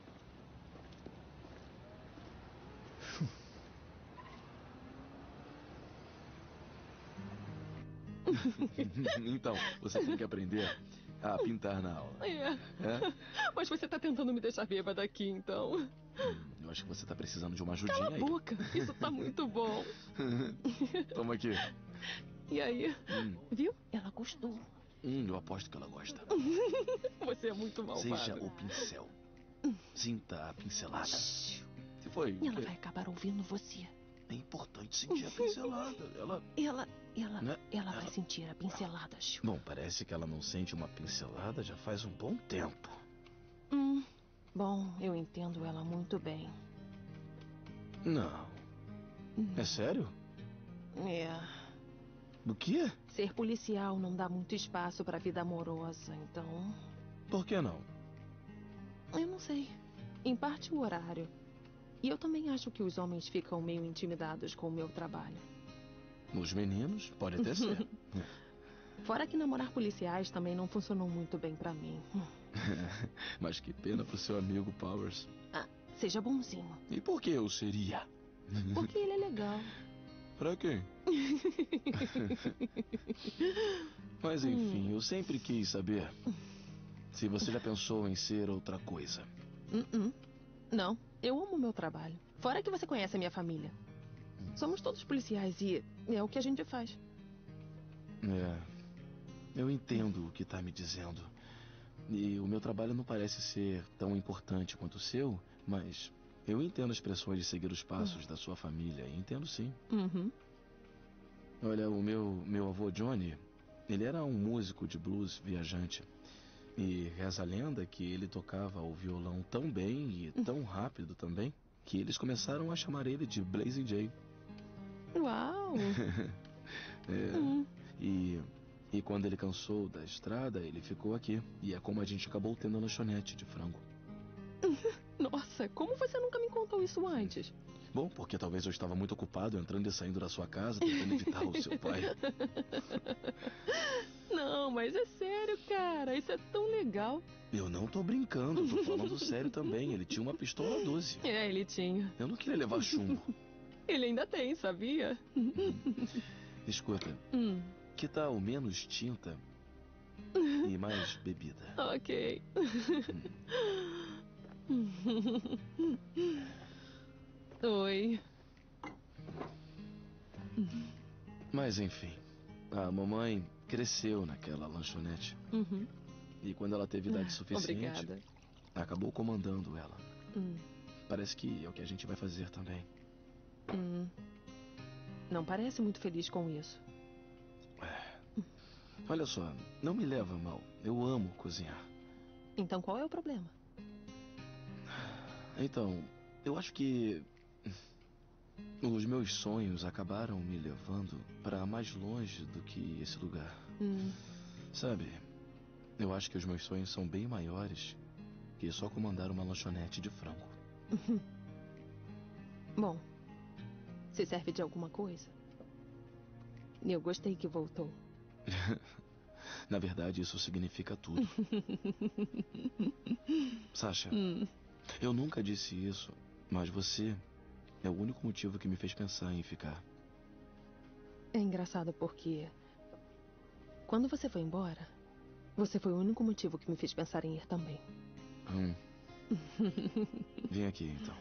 Então, você tem que aprender a pintar na aula. É? Mas você tá tentando me deixar bêbada aqui, então. Eu acho que você tá precisando de uma ajudinha. Cala a boca, isso tá muito bom. Toma aqui. E aí? Viu? Ela gostou. Eu aposto que ela gosta. Você é muito malvado. Seja o pincel. Sinta a pincelada. Se foi... Ela vai acabar ouvindo você. É importante sentir a pincelada. Ela vai sentir a pincelada, Chico. Bom, parece que ela não sente uma pincelada já faz um bom tempo. Bom, eu entendo ela muito bem. Não. É sério? É. O quê? Ser policial não dá muito espaço pra vida amorosa, então... Por que não? Eu não sei. Em parte o horário. E eu também acho que os homens ficam meio intimidados com o meu trabalho. Os meninos? Pode até ser. Fora que namorar policiais também não funcionou muito bem pra mim. Mas que pena pro seu amigo Powers. Ah, seja bonzinho. E por que eu seria? Porque ele é legal. Pra quem? Mas enfim, eu sempre quis saber se você já pensou em ser outra coisa. Não, eu amo o meu trabalho. Fora que você conhece a minha família. Somos todos policiais e é o que a gente faz. É, eu entendo o que tá me dizendo. E o meu trabalho não parece ser tão importante quanto o seu, mas eu entendo as pressões de seguir os passos da sua família. Entendo sim. Olha, o meu avô Johnny, ele era um músico de blues viajante. E reza a lenda que ele tocava o violão tão bem e tão rápido também que eles começaram a chamar ele de Blazing Jay. Uau! E quando ele cansou da estrada, ele ficou aqui. E é como a gente acabou tendo a lanchonete de frango. Nossa, como você nunca me contou isso antes? Bom, porque talvez eu estava muito ocupado entrando e saindo da sua casa tentando evitar o seu pai. Não, mas é sério, cara. Isso é tão legal. Eu não tô brincando, eu tô falando sério também. Ele tinha uma pistola 12. É, ele tinha. Eu não queria levar chumbo. Ele ainda tem, sabia? Escuta, que tal menos tinta e mais bebida? Ok. Oi. Mas enfim, a mamãe cresceu naquela lanchonete. E quando ela teve idade suficiente, acabou comandando ela. Parece que é o que a gente vai fazer também. Não parece muito feliz com isso. Olha só, não me leva mal. Eu amo cozinhar. Então qual é o problema? Então, eu acho que os meus sonhos acabaram me levando para mais longe do que esse lugar. Sabe, eu acho que os meus sonhos são bem maiores que só comandar uma lanchonete de frango. Bom, se serve de alguma coisa, eu gostei que voltou. Na verdade, isso significa tudo. Sasha, eu nunca disse isso, mas você é o único motivo que me fez pensar em ficar. É engraçado porque... quando você foi embora, você foi o único motivo que me fez pensar em ir também. Vem aqui, então.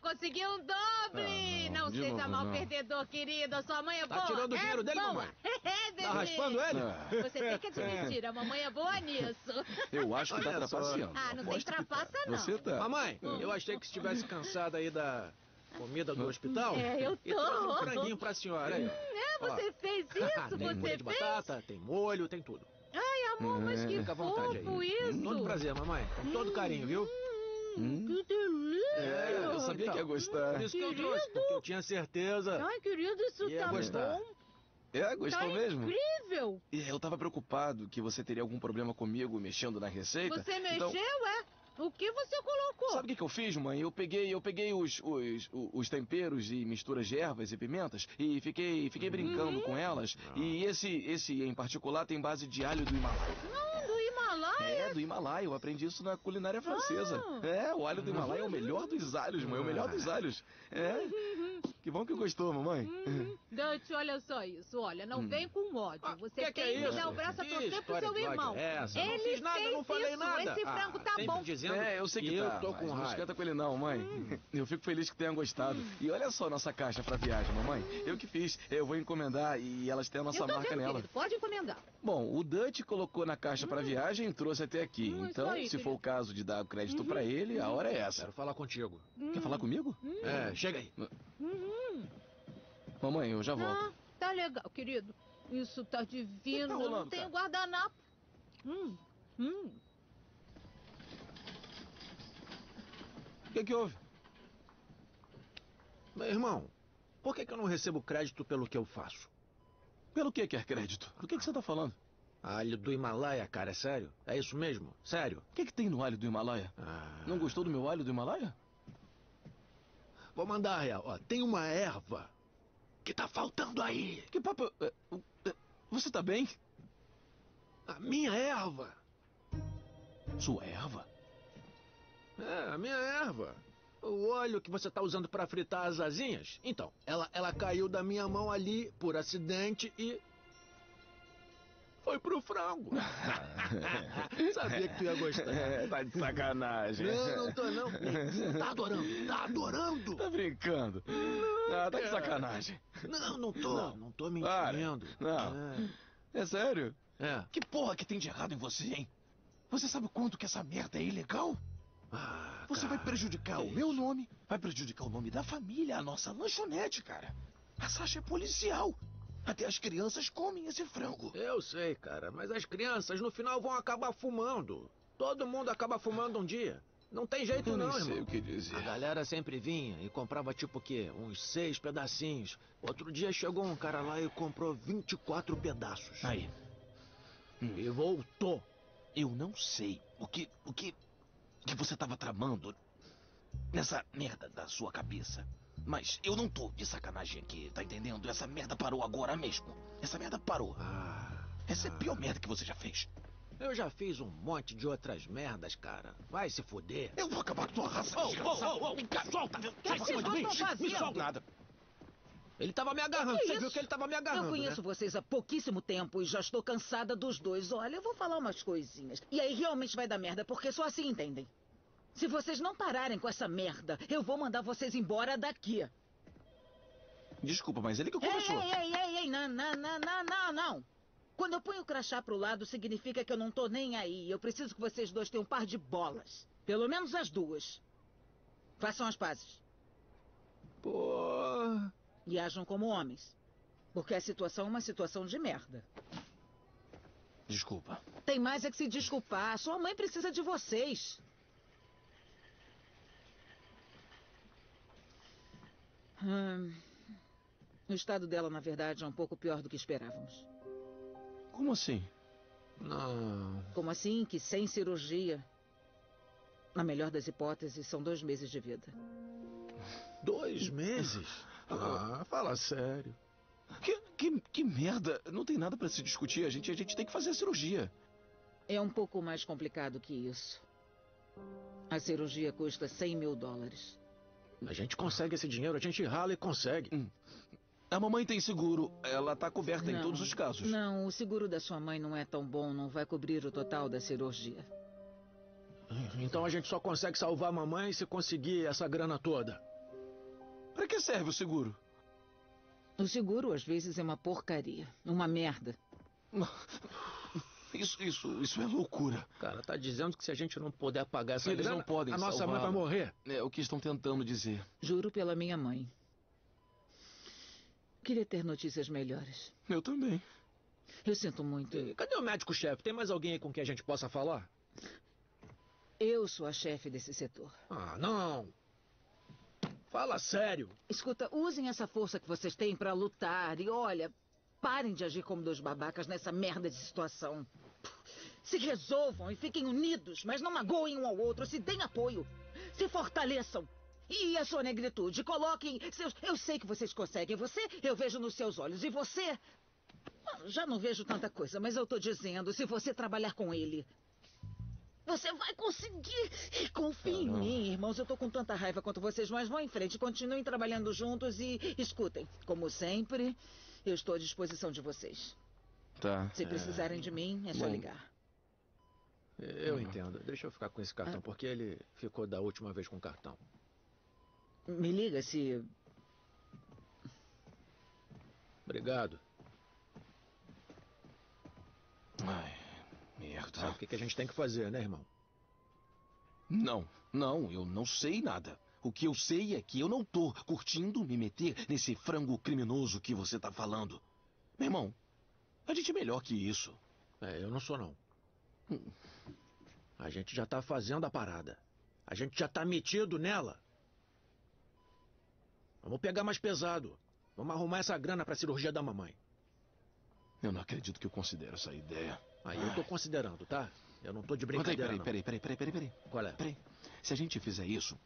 Consegui um doble! Não seja mal perdedor, querido. Sua mãe é boa. Tá tirando o dinheiro dele, mamãe? Tá raspando ele? Você tem que admitir, a mamãe é boa nisso. Eu acho que tá trapaceando. Ah, não tem trapaça, não. Você tá. Mamãe, eu achei que estivesse cansada aí da comida do hospital. É, eu tô. E trouxe um franguinho pra senhora, hein? É, você fez isso, você fez. Tem batata, tem molho, tem tudo. Ai, amor, mas que fofo isso. Todo prazer, mamãe. Com todo carinho, viu? Que delícia! É, eu sabia que ia gostar. Por isso que eu trouxe, porque eu tinha certeza. Ai, querido, isso tá bom. É, gostou mesmo? Incrível! Eu tava preocupado que você teria algum problema comigo mexendo na receita. Você mexeu, é? O que você colocou? Sabe o que eu fiz, mãe? Eu peguei os temperos e misturas de ervas e pimentas e fiquei brincando com elas. E esse em particular tem base de alho do Himalaia. Não, do Himalaia? É, do Himalaia. Eu aprendi isso na culinária francesa. É, o alho do Himalaia é o melhor dos alhos, mãe. É o melhor dos alhos. É. Que bom que gostou, mamãe. Dante, olha só isso. Olha, não vem com ódio. Você tem que dar o braço a torcer pro seu irmão. Ele não fez nada, não falei isso. Nada. Esse frango tá bom. Dizendo eu sei que tá, eu tô com raiva. Não esquenta com ele não, mãe. Eu fico feliz que tenham gostado. E olha só nossa caixa pra viagem, mamãe. Eu que fiz. Eu vou encomendar e elas têm a nossa marca nela. Querido, pode encomendar. Bom, o Dante colocou na caixa pra viagem e trouxe até aqui. Então, aí, se for o caso de dar o crédito pra ele, a hora é essa. Quero falar contigo. Quer falar comigo? É, chega aí. Mamãe, eu já volto. Tá legal, querido. Isso tá divino. Tá rolando, não tenho guardanapo. O que é que houve? Meu irmão, por que eu não recebo crédito pelo que eu faço? Pelo que quer crédito? Do que você tá falando? Alho do Himalaia, cara, é sério? É isso mesmo? Sério? O que é que tem no alho do Himalaia? Não gostou do meu alho do Himalaia? Vou mandar, real. Ó, tem uma erva que tá faltando aí. Que papo... Você tá bem? A minha erva. Sua erva? É, a minha erva. O óleo que você tá usando pra fritar as asinhas. Então, ela caiu da minha mão ali por acidente e... foi pro frango. Sabia que tu ia gostar. É, tá de sacanagem. Não, não tô não. Tá adorando, tá adorando. Tá brincando. Não, tá de sacanagem. Não, não tô. Não tô mentindo. Não. É sério? É. Que porra que tem de errado em você, hein? Você sabe o quanto que essa merda é ilegal? Você vai prejudicar o meu nome, vai prejudicar o nome da família, a nossa lanchonete, cara. A Sasha é policial. Até as crianças comem esse frango. Eu sei, cara, mas as crianças no final vão acabar fumando. Todo mundo acaba fumando um dia. Não tem jeito não, irmão. Eu não sei o que dizer. A galera sempre vinha e comprava tipo o quê? Uns 6 pedacinhos. Outro dia chegou um cara lá e comprou 24 pedaços. Aí. E voltou. Eu não sei o que você tava tramando nessa merda da sua cabeça. Mas eu não tô de sacanagem aqui, tá entendendo? Essa merda parou agora mesmo. Essa merda parou. Essa é a pior merda que você já fez. Eu já fiz um monte de outras merdas, cara. Vai se foder. Eu vou acabar com tua raça. Me solta. Sai em cima de mim. Me solta. Nada. Ele tava me agarrando. Você viu que ele tava me agarrando, eu conheço vocês há pouquíssimo tempo e já estou cansada dos dois. Olha, eu vou falar umas coisinhas. E aí realmente vai dar merda, porque só assim entendem. Se vocês não pararem com essa merda, eu vou mandar vocês embora daqui. Desculpa, mas ele que começou. Ei, não. Quando eu ponho o crachá pro lado, significa que eu não tô nem aí. Eu preciso que vocês dois tenham um par de bolas. Pelo menos as duas. Façam as pazes. Pô... E ajam como homens. Porque a situação é uma situação de merda. Desculpa. Tem mais é que se desculpar. Sua mãe precisa de vocês. O estado dela, na verdade, é um pouco pior do que esperávamos. Como assim? Não... Como assim que sem cirurgia, na melhor das hipóteses, são 2 meses de vida. 2 meses? Fala sério. Que merda! Não tem nada pra se discutir, a gente tem que fazer a cirurgia. É um pouco mais complicado que isso. A cirurgia custa $100 mil. A gente consegue esse dinheiro, a gente rala e consegue. A mamãe tem seguro, ela tá coberta em todos os casos. Não, o seguro da sua mãe não é tão bom, não vai cobrir o total da cirurgia. Então a gente só consegue salvar a mamãe se conseguir essa grana toda. Pra que serve o seguro? O seguro às vezes é uma porcaria, uma merda. Isso é loucura. Cara, tá dizendo que se a gente não puder pagar essa... Eles não podem salvar. A nossa mãe vai morrer. É o que estão tentando dizer. Juro pela minha mãe. Queria ter notícias melhores. Eu também. Eu sinto muito. Cadê o médico-chefe? Tem mais alguém aí com quem a gente possa falar? Eu sou a chefe desse setor. Não. Fala sério. Escuta, usem essa força que vocês têm pra lutar e olha... Parem de agir como 2 babacas nessa merda de situação. Se resolvam e fiquem unidos, mas não magoem um ao outro. Se deem apoio, se fortaleçam. E a sua negritude, coloquem seus... Eu sei que vocês conseguem. Você, eu vejo nos seus olhos. E você... Já não vejo tanta coisa, mas eu tô dizendo, se você trabalhar com ele... Você vai conseguir! E confie em mim, irmãos. Eu tô com tanta raiva quanto vocês, mas vão em frente. Continuem trabalhando juntos e escutem. Como sempre, eu estou à disposição de vocês. Tá. Se precisarem de mim, é só ligar. Eu entendo. Deixa eu ficar com esse cartão, porque ele ficou da última vez com o cartão. Me liga se... Obrigado. Ai... Merda. Sabe o que a gente tem que fazer, né, irmão? Não, eu não sei nada. O que eu sei é que eu não tô curtindo me meter nesse frango criminoso que você tá falando. Meu irmão, a gente é melhor que isso. É, eu não sou, não. A gente já tá fazendo a parada. A gente já tá metido nela. Vamos pegar mais pesado. Vamos arrumar essa grana pra cirurgia da mamãe. Eu não acredito que eu considero essa ideia. Aí eu tô considerando, tá? Eu não tô de brincadeira, não. Peraí. Qual é? Peraí. Se a gente fizer isso,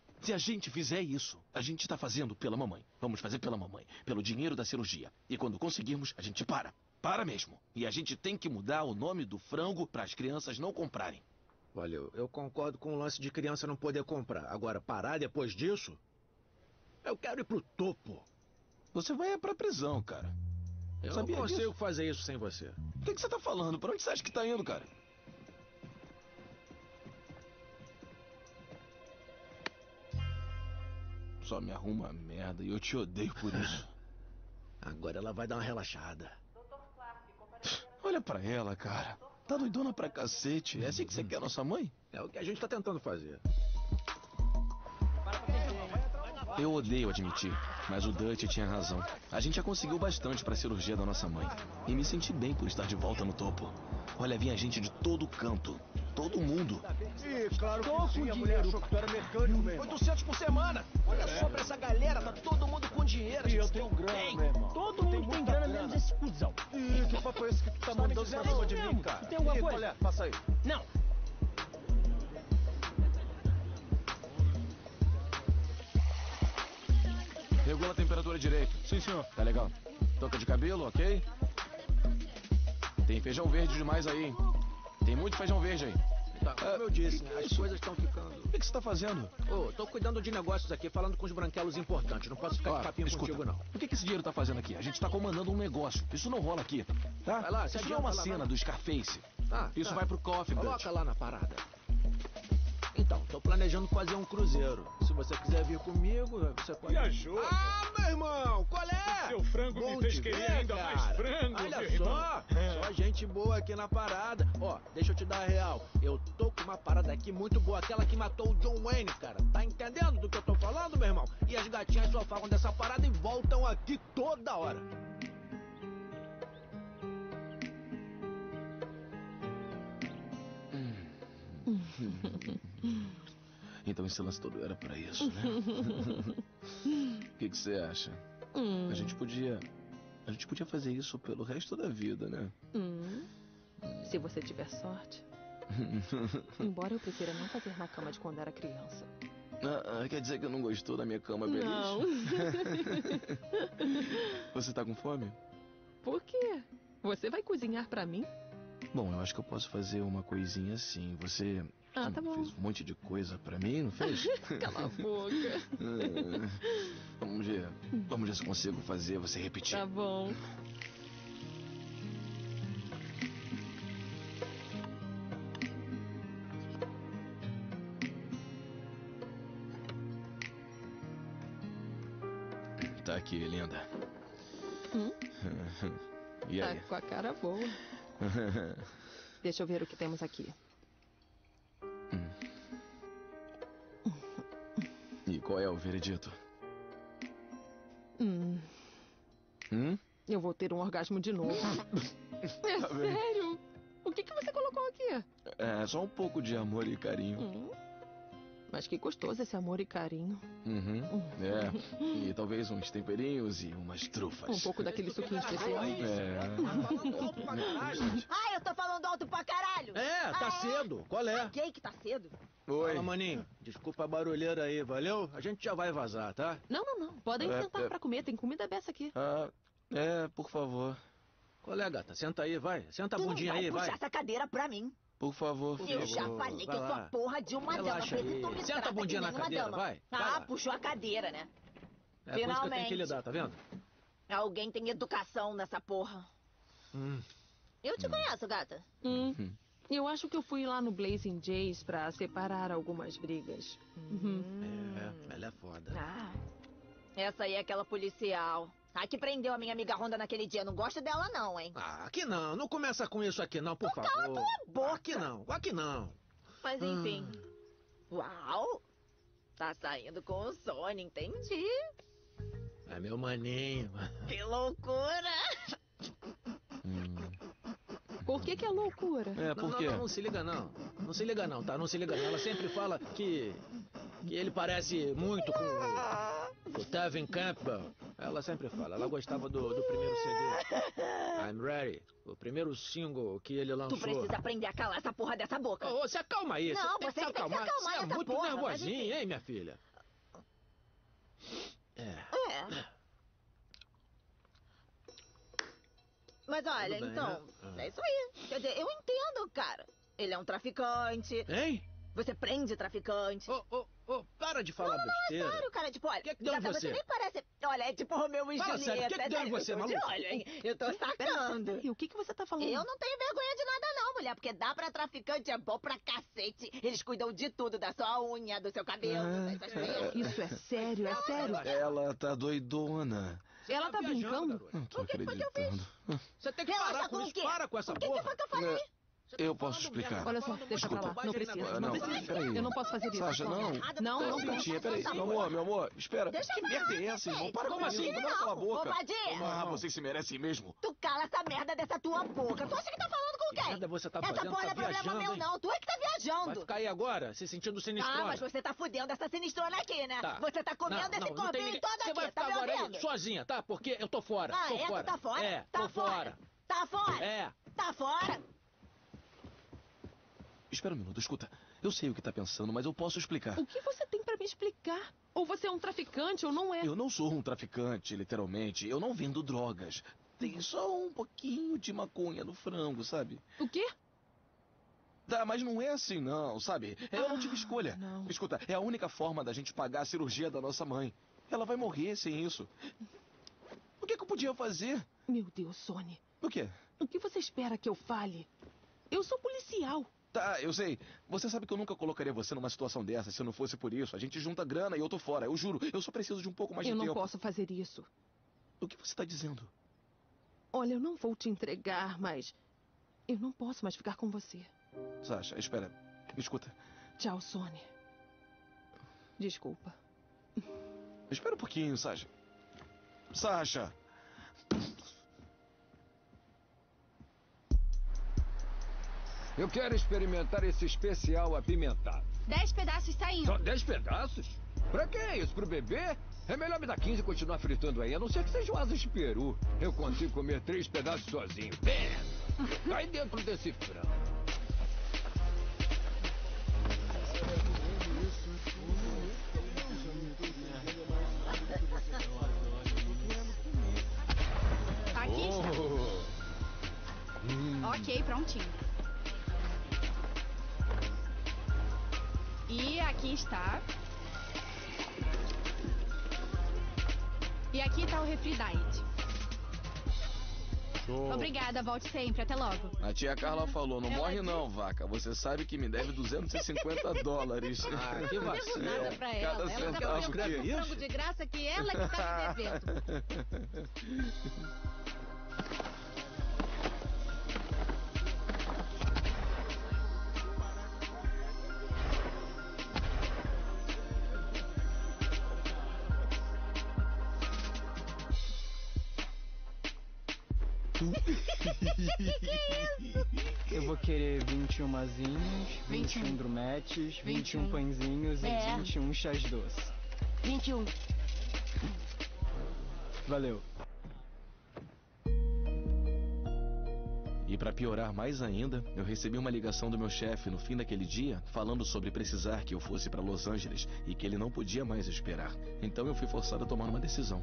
a gente tá fazendo pela mamãe. Vamos fazer pela mamãe, pelo dinheiro da cirurgia. E quando conseguirmos, a gente para. Para mesmo. E a gente tem que mudar o nome do frango para as crianças não comprarem. Olha, eu concordo com o lance de criança não poder comprar. Agora, parar depois disso? Eu quero ir pro topo. Você vai pra prisão, cara. Eu não consigo fazer isso sem você. O que você tá falando? Pra onde você acha que tá indo, cara? Só me arruma a merda e eu te odeio por isso. Agora ela vai dar uma relaxada. Olha pra ela, cara. Tá doidona pra cacete. É assim que você quer a nossa mãe? É o que a gente tá tentando fazer. Eu odeio admitir, mas o Dutch tinha razão. A gente já conseguiu bastante para a cirurgia da nossa mãe. E me senti bem por estar de volta no topo. Olha, vinha gente de todo canto. Todo mundo. Ih, claro que sim, a mulher achou que tu era mecânico mesmo. 800 por semana. Olha só pra essa galera, tá todo mundo com dinheiro. E eu tenho grana, meu irmão. Todo mundo tem grana, menos esse cuzão. Ih, que papo é esse que tu tá mandando pra cima de mim, cara? Tem alguma coisa? Olha, passa aí. Não. Regula a temperatura direito. Sim, senhor. Tá legal. Toca de cabelo, ok? Tem feijão verde demais aí, hein? Tem muito feijão verde aí. Tá, como eu disse, né? As coisas estão ficando... O que você tá fazendo? Ô, tô cuidando de negócios aqui, falando com os branquelos importantes. Não posso ficar de papinho contigo, não. O que esse dinheiro tá fazendo aqui? A gente tá comandando um negócio. Isso não rola aqui, tá? Vai lá, isso não é uma cena do Scarface. Isso vai pro coffee, Dutch. Coloca lá na parada. Então, tô planejando fazer um cruzeiro. Se você quiser vir comigo, você pode... Viajou! Ah, meu irmão, qual é? Seu frango me fez querer ainda mais frango, meu irmão. Olha só, só gente boa aqui na parada. Ó, deixa eu te dar a real. Eu tô com uma parada aqui muito boa, aquela que matou o John Wayne, cara. Tá entendendo do que eu tô falando, meu irmão? E as gatinhas só falam dessa parada e voltam aqui toda hora. Então esse lance todo era pra isso, né? O que você acha? A gente podia fazer isso pelo resto da vida, né? Se você tiver sorte. Embora eu prefira não fazer na cama de quando era criança. Quer dizer que eu não gostou da minha cama, Belinha? Não. Você tá com fome? Por quê? Você vai cozinhar pra mim? Bom, eu acho que eu posso fazer uma coisinha assim. Você tá bom. Fez um monte de coisa pra mim, não fez? Cala a boca. Vamos ver se consigo fazer você repetir. Tá bom. Tá aqui, linda. E aí? Tá com a cara boa. Deixa eu ver o que temos aqui. E qual é o veredito? Eu vou ter um orgasmo de novo. É sério? O que você colocou aqui? É só um pouco de amor e carinho. Mas que gostoso esse amor e carinho. É. E talvez uns temperinhos e umas trufas. Um pouco daquele suquinho especial. Ah, eu tô falando alto pra caralho! É, tá cedo. Qual é? Quem que tá cedo? Oi. Fala, maninho. Desculpa a barulheira aí, valeu? A gente já vai vazar, tá? Não, não, não. Podem sentar pra comer. Tem comida beça aqui. Ah, é, por favor. Qual é, gata? Senta aí, vai. Senta a bundinha aí, vai. Tu não vai puxar essa cadeira pra mim. Por favor, filho. Eu já falei que eu sou a porra de uma dama. Senta a bundinha na cadeira, vai. Ah, puxou a cadeira, né? É, finalmente. É por isso que eu tenho que lidar, tá vendo? Alguém tem educação nessa porra. Eu te conheço, gata. Eu acho que eu fui lá no Blazing Jay's pra separar algumas brigas. É, ela é foda. Ah, essa aí é aquela policial. A que prendeu a minha amiga Ronda naquele dia. Não gosto dela não, hein? Ah, aqui não. Não começa com isso aqui não, por favor. Cala tua boca. Aqui não, aqui não. Mas enfim. Uau. Tá saindo com o Sony, entendi. É meu maninho. Que loucura. Por que que é loucura? É, por quê? Não, não se liga não. Não se liga não, tá? Não se liga não. Ela sempre fala que... E ele parece muito com o Tevin Campbell. Ela sempre fala, ela gostava do primeiro CD. I'm Ready, o primeiro single que ele lançou. Tu precisa aprender a calar essa porra dessa boca. Ô, você acalma aí. Não, você tem que acalmar. Você é muito porra, nervosinha, hein, minha filha? Mas olha, bem, então, é isso aí. Quer dizer, eu entendo, cara. Ele é um traficante. Hein? Você prende traficante. Para de falar besteira. Não, é sério, cara. Tipo, olha... O que deu em você? Você nem parece... Olha, é tipo Romeu e Julieta. Sério, o que deu em você, maluco? Eu tô sacando. E o que você tá falando? Eu não tenho vergonha de nada não, mulher. Porque dá pra traficante é bom pra cacete. Eles cuidam de tudo. Da sua unha, do seu cabelo, dessas coisas. Isso é sério, é sério. Ela tá doidona. Ela tá brincando? O que foi que eu fiz? Você tem que parar com isso. Para com essa porra. O que foi que eu falei? Eu posso explicar. Olha só, deixa pra lá. Não precisa. Não precisa. Eu não posso fazer isso. Sasha, não. Não, não. Peraí. Meu amor, espera. Que merda é essa, irmão? Para com isso. Não, cala a boca. Ah, vocês se merecem mesmo. Tu cala essa merda dessa tua boca. Tu acha que tá falando com quem? Nada você tá fazendo. Essa porra é problema meu, não. Tu é que tá viajando. Vai ficar aí agora, se sentindo sinistrona. Ah, mas você tá fudendo essa sinistrona aqui, né? Você tá comendo esse corpinho todo aqui, tá me ouvindo? Você vai ficar agora aí sozinha, tá? Porque eu tô fora. Ah, é? Tu tá fora? É, tô fora. Tá fora? É. Tá fora? Espera um minuto, escuta. Eu sei o que tá pensando, mas eu posso explicar. O que você tem pra me explicar? Ou você é um traficante ou não é? Eu não sou um traficante, literalmente. Eu não vendo drogas. Tem só um pouquinho de maconha no frango, sabe? O quê? Tá, mas não é assim não, sabe? Eu não tive escolha. Não. Escuta, é a única forma da gente pagar a cirurgia da nossa mãe. Ela vai morrer sem isso. O que eu podia fazer? Meu Deus, Sonny. O quê? O que você espera que eu fale? Eu sou policial. Tá, eu sei. Você sabe que eu nunca colocaria você numa situação dessa se não fosse por isso. A gente junta grana e eu tô fora. Eu juro, eu só preciso de um pouco mais de tempo. Eu não posso fazer isso. O que você tá dizendo? Olha, eu não vou te entregar, mas... Eu não posso mais ficar com você. Sasha, espera. Me escuta. Tchau, Sonny. Desculpa. Espera um pouquinho, Sasha. Sasha! Eu quero experimentar esse especial apimentado. 10 pedaços saindo. Só 10 pedaços? Pra que isso? Pro bebê? É melhor me dar 15 e continuar fritando aí, a não ser que sejam asas de peru. Eu consigo comer 3 pedaços sozinho. Bam! Cai dentro desse frango. Aqui está. Ok, prontinho. E aqui está. E aqui está o refri diet. Show. Obrigada, volte sempre, até logo. A tia Carla falou, não morre não, vaca. Você sabe que me deve $250. Ah, que vacina. Eu não devo nada pra ela. Ela tá me comprando um frango de graça que ela que tá me devendo. que é isso? Eu vou querer 21 mazinhos, 21 drumetes, 21 pãezinhos e 21 chás doces. 21. Valeu. E para piorar mais ainda, eu recebi uma ligação do meu chefe no fim daquele dia, falando sobre precisar que eu fosse para Los Angeles e que ele não podia mais esperar. Então eu fui forçado a tomar uma decisão.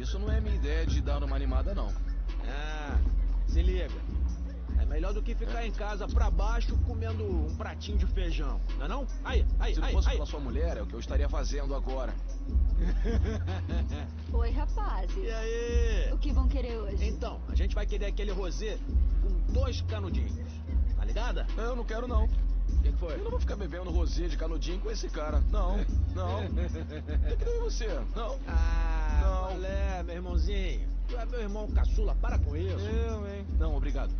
Isso não é minha ideia de dar uma animada, não. Ah, se liga. É melhor do que ficar em casa pra baixo comendo um pratinho de feijão, não é não? Se não fosse pela sua mulher, é o que eu estaria fazendo agora. Oi, rapazes. E aí? O que vão querer hoje? Então, a gente vai querer aquele rosé com 2 canudinhos. Tá ligada? Eu não quero, não. O que foi? Eu não vou ficar bebendo rosé de canudinho com esse cara. Não, não. Eu queria você. Não. Ah, olé, meu irmãozinho. Tu é meu irmão caçula, para com isso. Eu, hein? Não, obrigado.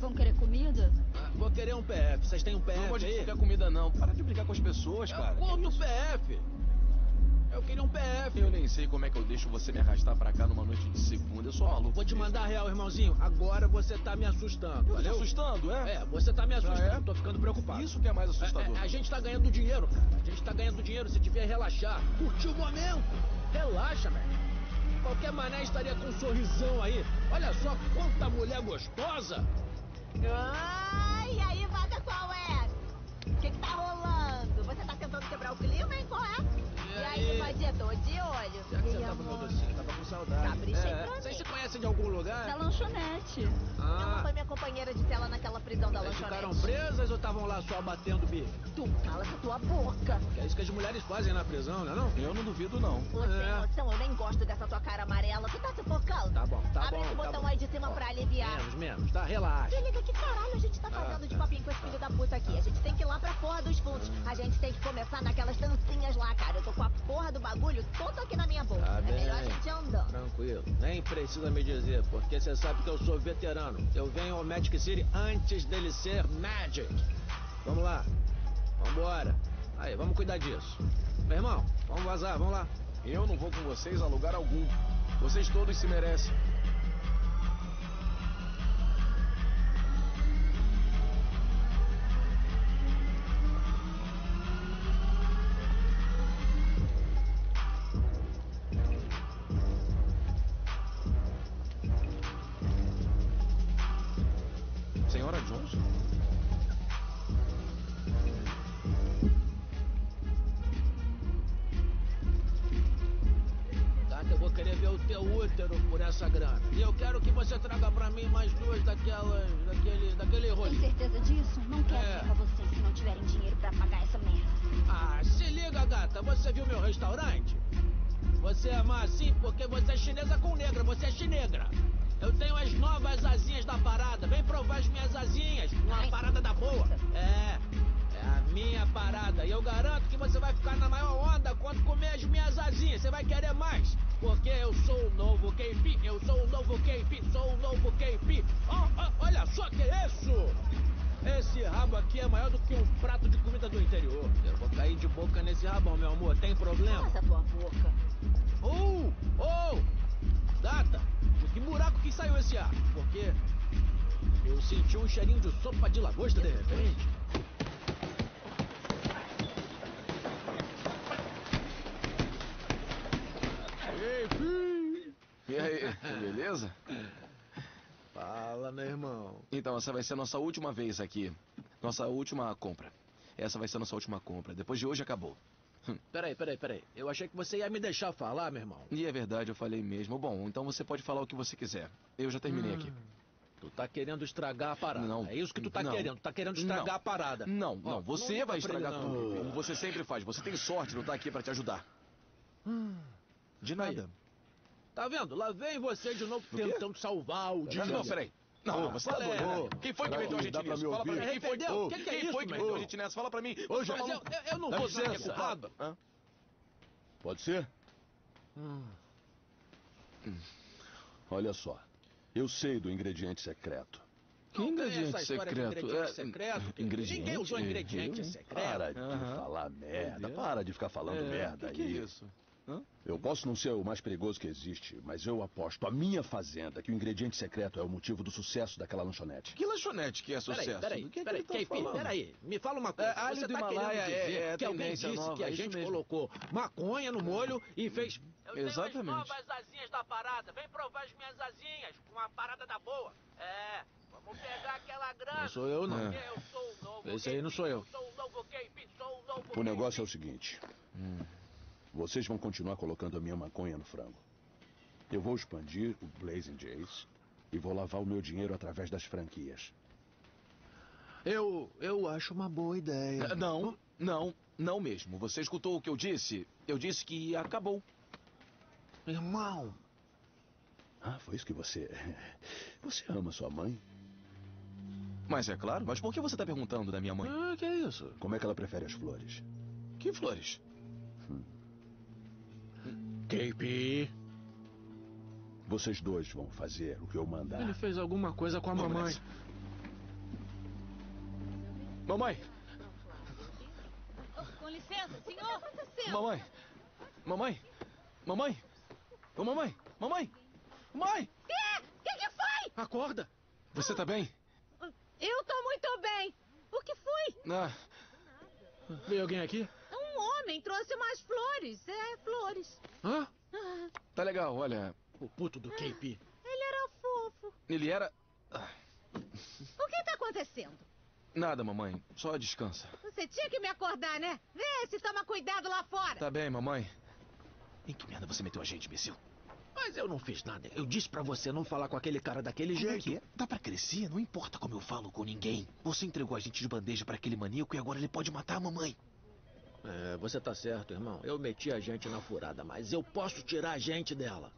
Vão querer comida? Ah, vou querer um PF. Vocês têm um PF aí? Não pode ficar comida, não. Para de brincar com as pessoas, cara. Come um PF. Eu queria um PF. Eu nem sei como é que eu deixo você me arrastar pra cá numa noite de segunda. Eu sou maluco. Vou te mandar real, irmãozinho. Agora você tá me assustando. Eu tô te assustando, é? É, você tá me assustando. Ah, é? Tô ficando preocupado. Isso que é mais assustador. A gente tá ganhando dinheiro, cara. A gente tá ganhando dinheiro. Você devia relaxar. Curtir o momento. Relaxa, velho. Qualquer mané estaria com um sorrisão aí. Olha só quanta mulher gostosa. Ai, aí, vaga qual é? O que tá rolando? Você tá tentando quebrar o clima, hein? Qual é? E aí, Padinha, tô de olho. Já que você tava com docinho, tava com saudade. Capricha aí pra mim. Vocês se conhecem de algum lugar? Da lanchonete. Ela foi minha companheira de tela naquela prisão da lanchonete. Ficaram presas ou estavam lá só batendo bico? Tu fala com a tua boca. Que é isso que as mulheres fazem na prisão, não é não? Eu não duvido, não. Você noção, eu nem gosto dessa tua cara amarela. Tu tá sufocando? Tá bom, tá bom. Abre esse botão aí de cima pra aliviar. Menos, tá? Relaxa. Se liga que caralho a gente tá fazendo de papinho com esse filho da puta aqui. A gente tem que ir lá pra porra dos fundos. A gente tem que começar naquelas dancinhas lá, cara. Eu tô com a porra do bagulho todo aqui na minha bolsa. É melhor a gente andando. Tranquilo. Nem precisa me dizer, porque você sabe que eu sou veterano. Eu venho ao Magic City antes dele ser Magic. Vamos lá. Vambora. Aí, vamos cuidar disso. Meu irmão, vamos vazar, vamos lá. Eu não vou com vocês a lugar algum. Vocês todos se merecem. Beleza? Fala, meu irmão. Então, essa vai ser a nossa última vez aqui. Nossa última compra. Essa vai ser a nossa última compra. Depois de hoje, acabou. Peraí. Eu achei que você ia me deixar falar, meu irmão. E é verdade, eu falei mesmo. Bom, então você pode falar o que você quiser. Eu já terminei aqui. Tu tá querendo estragar a parada. Não. É isso que tu tá querendo. Tu tá querendo estragar a parada. Não. Você não vai estragar tudo. Como você sempre faz. Você tem sorte, não tá aqui pra te ajudar. De nada. Aí. Tá vendo? Lá vem você de novo tentando salvar o dia. Não, peraí. Não, você tá doido. Quem foi que meteu a gente nisso? Fala pra mim. Quem foi que meteu a gente nessa? Fala pra mim. Eu não vou ser culpado. Pode ser? Olha só. Eu sei do ingrediente secreto. Que ingrediente secreto? Ninguém usou ingrediente secreto. Para de falar merda. Para de ficar falando merda aí. Que isso? Eu posso não ser o mais perigoso que existe, mas eu aposto a minha fazenda que o ingrediente secreto é o motivo do sucesso daquela lanchonete. Que lanchonete que é sucesso? Peraí, me fala uma coisa. Você tá querendo dizer que alguém disse que a gente colocou maconha no molho e fez... Exatamente. Eu tenho as novas asinhas da parada. Vem provar as minhas asinhas com uma parada da boa. Vamos pegar aquela grana. Não sou eu, não. Eu sou o novo. Esse aí não sou eu. O negócio é o seguinte... Vocês vão continuar colocando a minha maconha no frango. Eu vou expandir o Blazing Jay's e vou lavar o meu dinheiro através das franquias. Eu acho uma boa ideia. Não mesmo. Você escutou o que eu disse? Eu disse que acabou. Irmão. Ah, foi isso que você... Você ama sua mãe? Mas é claro. Mas por que você está perguntando da minha mãe? Ah, que é isso? Como é que ela prefere as flores? Que flores? KP, vocês dois vão fazer o que eu mandar. Ele fez alguma coisa com a mamãe. Mamãe! Com licença, senhor! O que aconteceu? Mamãe! Mamãe! Mamãe! Ô, mamãe! Mamãe! Mãe! Que foi? Acorda! Você tá bem? Eu tô muito bem! O que foi? Veio alguém aqui? Um homem trouxe umas flores. Flores. Hã? Tá legal, olha. O puto do KP. Ele era fofo. Ele era... O que tá acontecendo? Nada, mamãe. Só descansa. Você tinha que me acordar, né? Vê se toma cuidado lá fora. Tá bem, mamãe. Em que merda você meteu a gente, imbecil? Mas eu não fiz nada. Eu disse pra você não falar com aquele cara daquele jeito. Que é? Dá pra crescer? Não importa como eu falo com ninguém. Você entregou a gente de bandeja pra aquele maníaco e agora ele pode matar a mamãe. É, você tá certo, irmão. Eu meti a gente na furada, mas eu posso tirar a gente dela.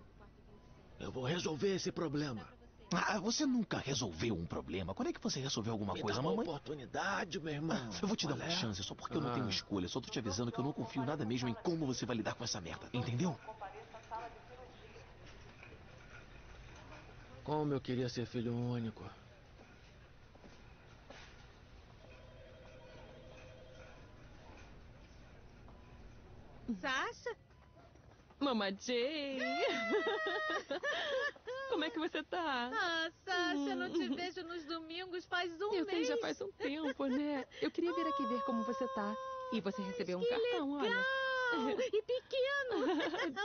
Eu vou resolver esse problema. Ah, você nunca resolveu um problema. Quando é que você resolveu alguma coisa, mamãe? Me dá uma oportunidade, meu irmão. Eu vou te dar uma chance, só porque eu não tenho escolha. Só tô te avisando que eu não confio nada mesmo em como você vai lidar com essa merda. Entendeu? Como eu queria ser filho único. Sasha? Mama J! Como é que você tá? Ah, Sasha, não te vejo nos domingos faz um mês. Eu sei, já faz um tempo, né? Eu queria vir aqui ver como você tá. E você recebeu um cartão, legal. Olha. E pequeno.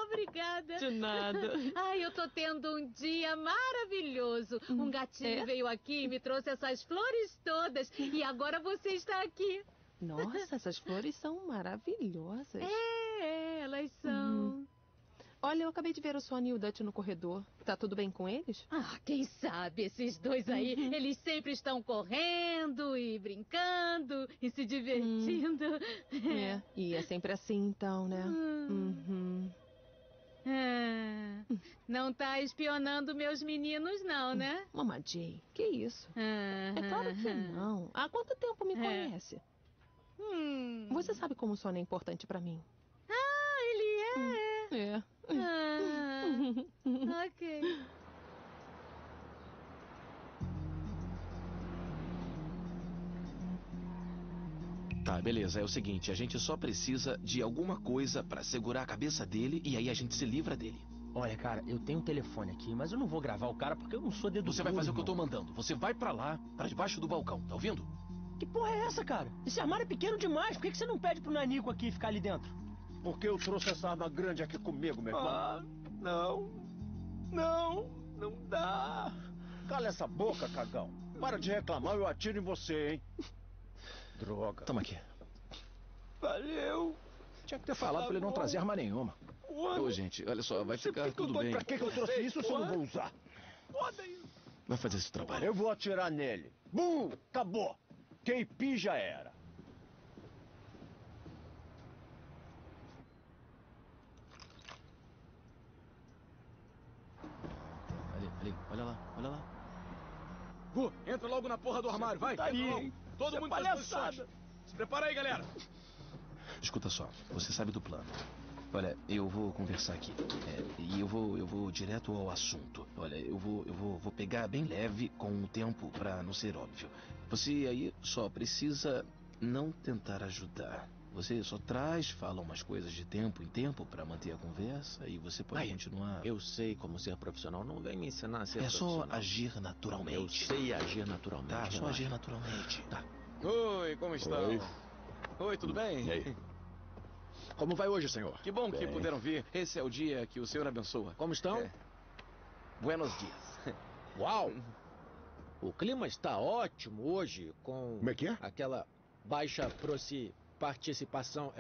Obrigada. De nada. Ai, eu tô tendo um dia maravilhoso. Um gatinho veio aqui e me trouxe essas flores todas. E agora você está aqui. Nossa, essas flores são maravilhosas. Elas são. Olha, eu acabei de ver o Sonny e o Dutch no corredor. Tá tudo bem com eles? Ah, quem sabe? Esses dois aí, eles sempre estão correndo e brincando e se divertindo. É, e é sempre assim então, né? Não tá espionando meus meninos, não, né? Mama J, que isso? É claro que não. Há quanto tempo me conhece? Você sabe como o sono é importante pra mim? Ah, ele é. Ok. Tá, beleza. É o seguinte, a gente só precisa de alguma coisa pra segurar a cabeça dele e aí a gente se livra dele. Olha, cara, eu tenho um telefone aqui, mas eu não vou gravar o cara porque eu não sou dedo. Você vai fazer o que eu tô mandando. Você vai pra lá, pra debaixo do balcão, tá ouvindo? Que porra é essa, cara? Esse armário é pequeno demais. Por que você não pede pro Nanico aqui ficar ali dentro? Porque eu trouxe essa arma grande aqui comigo, meu irmão. Ah, não. Não. Não dá. Cala essa boca, cagão. Para de reclamar, eu atiro em você, hein? Droga. Toma aqui. Valeu. Tinha que ter falado pra ele não trazer arma nenhuma. Ô, gente, olha só, vai ficar tudo bem. Pra que eu trouxe isso se eu não vou usar? Vai fazer esse trabalho. Eu vou atirar nele. Bum! Acabou. KP já era. Ali, olha lá. Gu, entra logo na porra do armário, vai. Tá aí, todo mundo nas posições. Se prepara aí, galera. Escuta só, você sabe do plano. Olha, eu vou conversar aqui. E eu vou direto ao assunto. Olha, eu vou pegar bem leve com o tempo pra não ser óbvio. Você aí só precisa não tentar ajudar. Você só traz, fala umas coisas de tempo em tempo pra manter a conversa e você pode continuar. Eu sei como ser profissional, não vem me ensinar a ser profissional. É só agir naturalmente. Eu sei agir naturalmente. Tá, só agir naturalmente. Tá. Oi, como estão? Oi, tudo bem? E aí? Como vai hoje, senhor? Que bom que puderam vir. Esse é o dia que o senhor abençoa. Como estão? Buenos dias. Uau! O clima está ótimo hoje com... Como é que é? Aquela baixa participação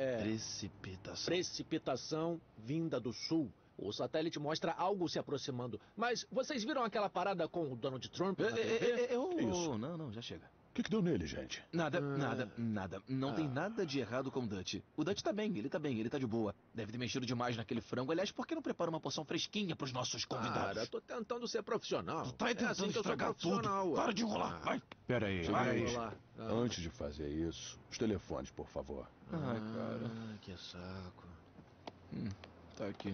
precipitação vinda do sul. O satélite mostra algo se aproximando. Mas vocês viram aquela parada com o Donald Trump? Isso. Não, já chega. O que deu nele, gente? Nada. Não tem nada de errado com o Dutch. O Dutch tá bem, ele tá de boa. Deve ter mexido demais naquele frango. Aliás, por que não prepara uma porção fresquinha pros nossos convidados? Cara, tô tentando ser profissional. Tu tá tentando assim que eu sou profissional. Tudo. Para de enrolar, vai. Peraí. Antes de fazer isso, os telefones, por favor. Ai, cara. Que saco. Tá aqui.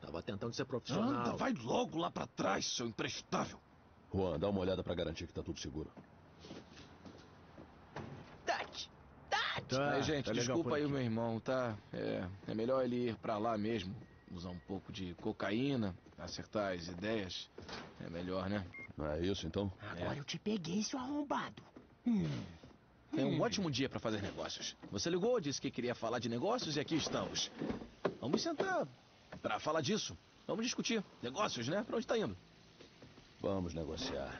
Tava tentando ser profissional. Anda, vai logo lá pra trás, seu imprestável. Juan, dá uma olhada pra garantir que tá tudo seguro. Dutch! Tá, aí, gente, tá desculpa aí o meu irmão, tá? É melhor ele ir pra lá mesmo. Usar um pouco de cocaína, acertar as ideias. É melhor, né? É isso, então? Agora eu te peguei, seu arrombado. É um ótimo dia pra fazer negócios. Você ligou, disse que queria falar de negócios e aqui estamos. Vamos sentar pra falar disso. Vamos discutir. Negócios, né? Pra onde tá indo? Vamos negociar.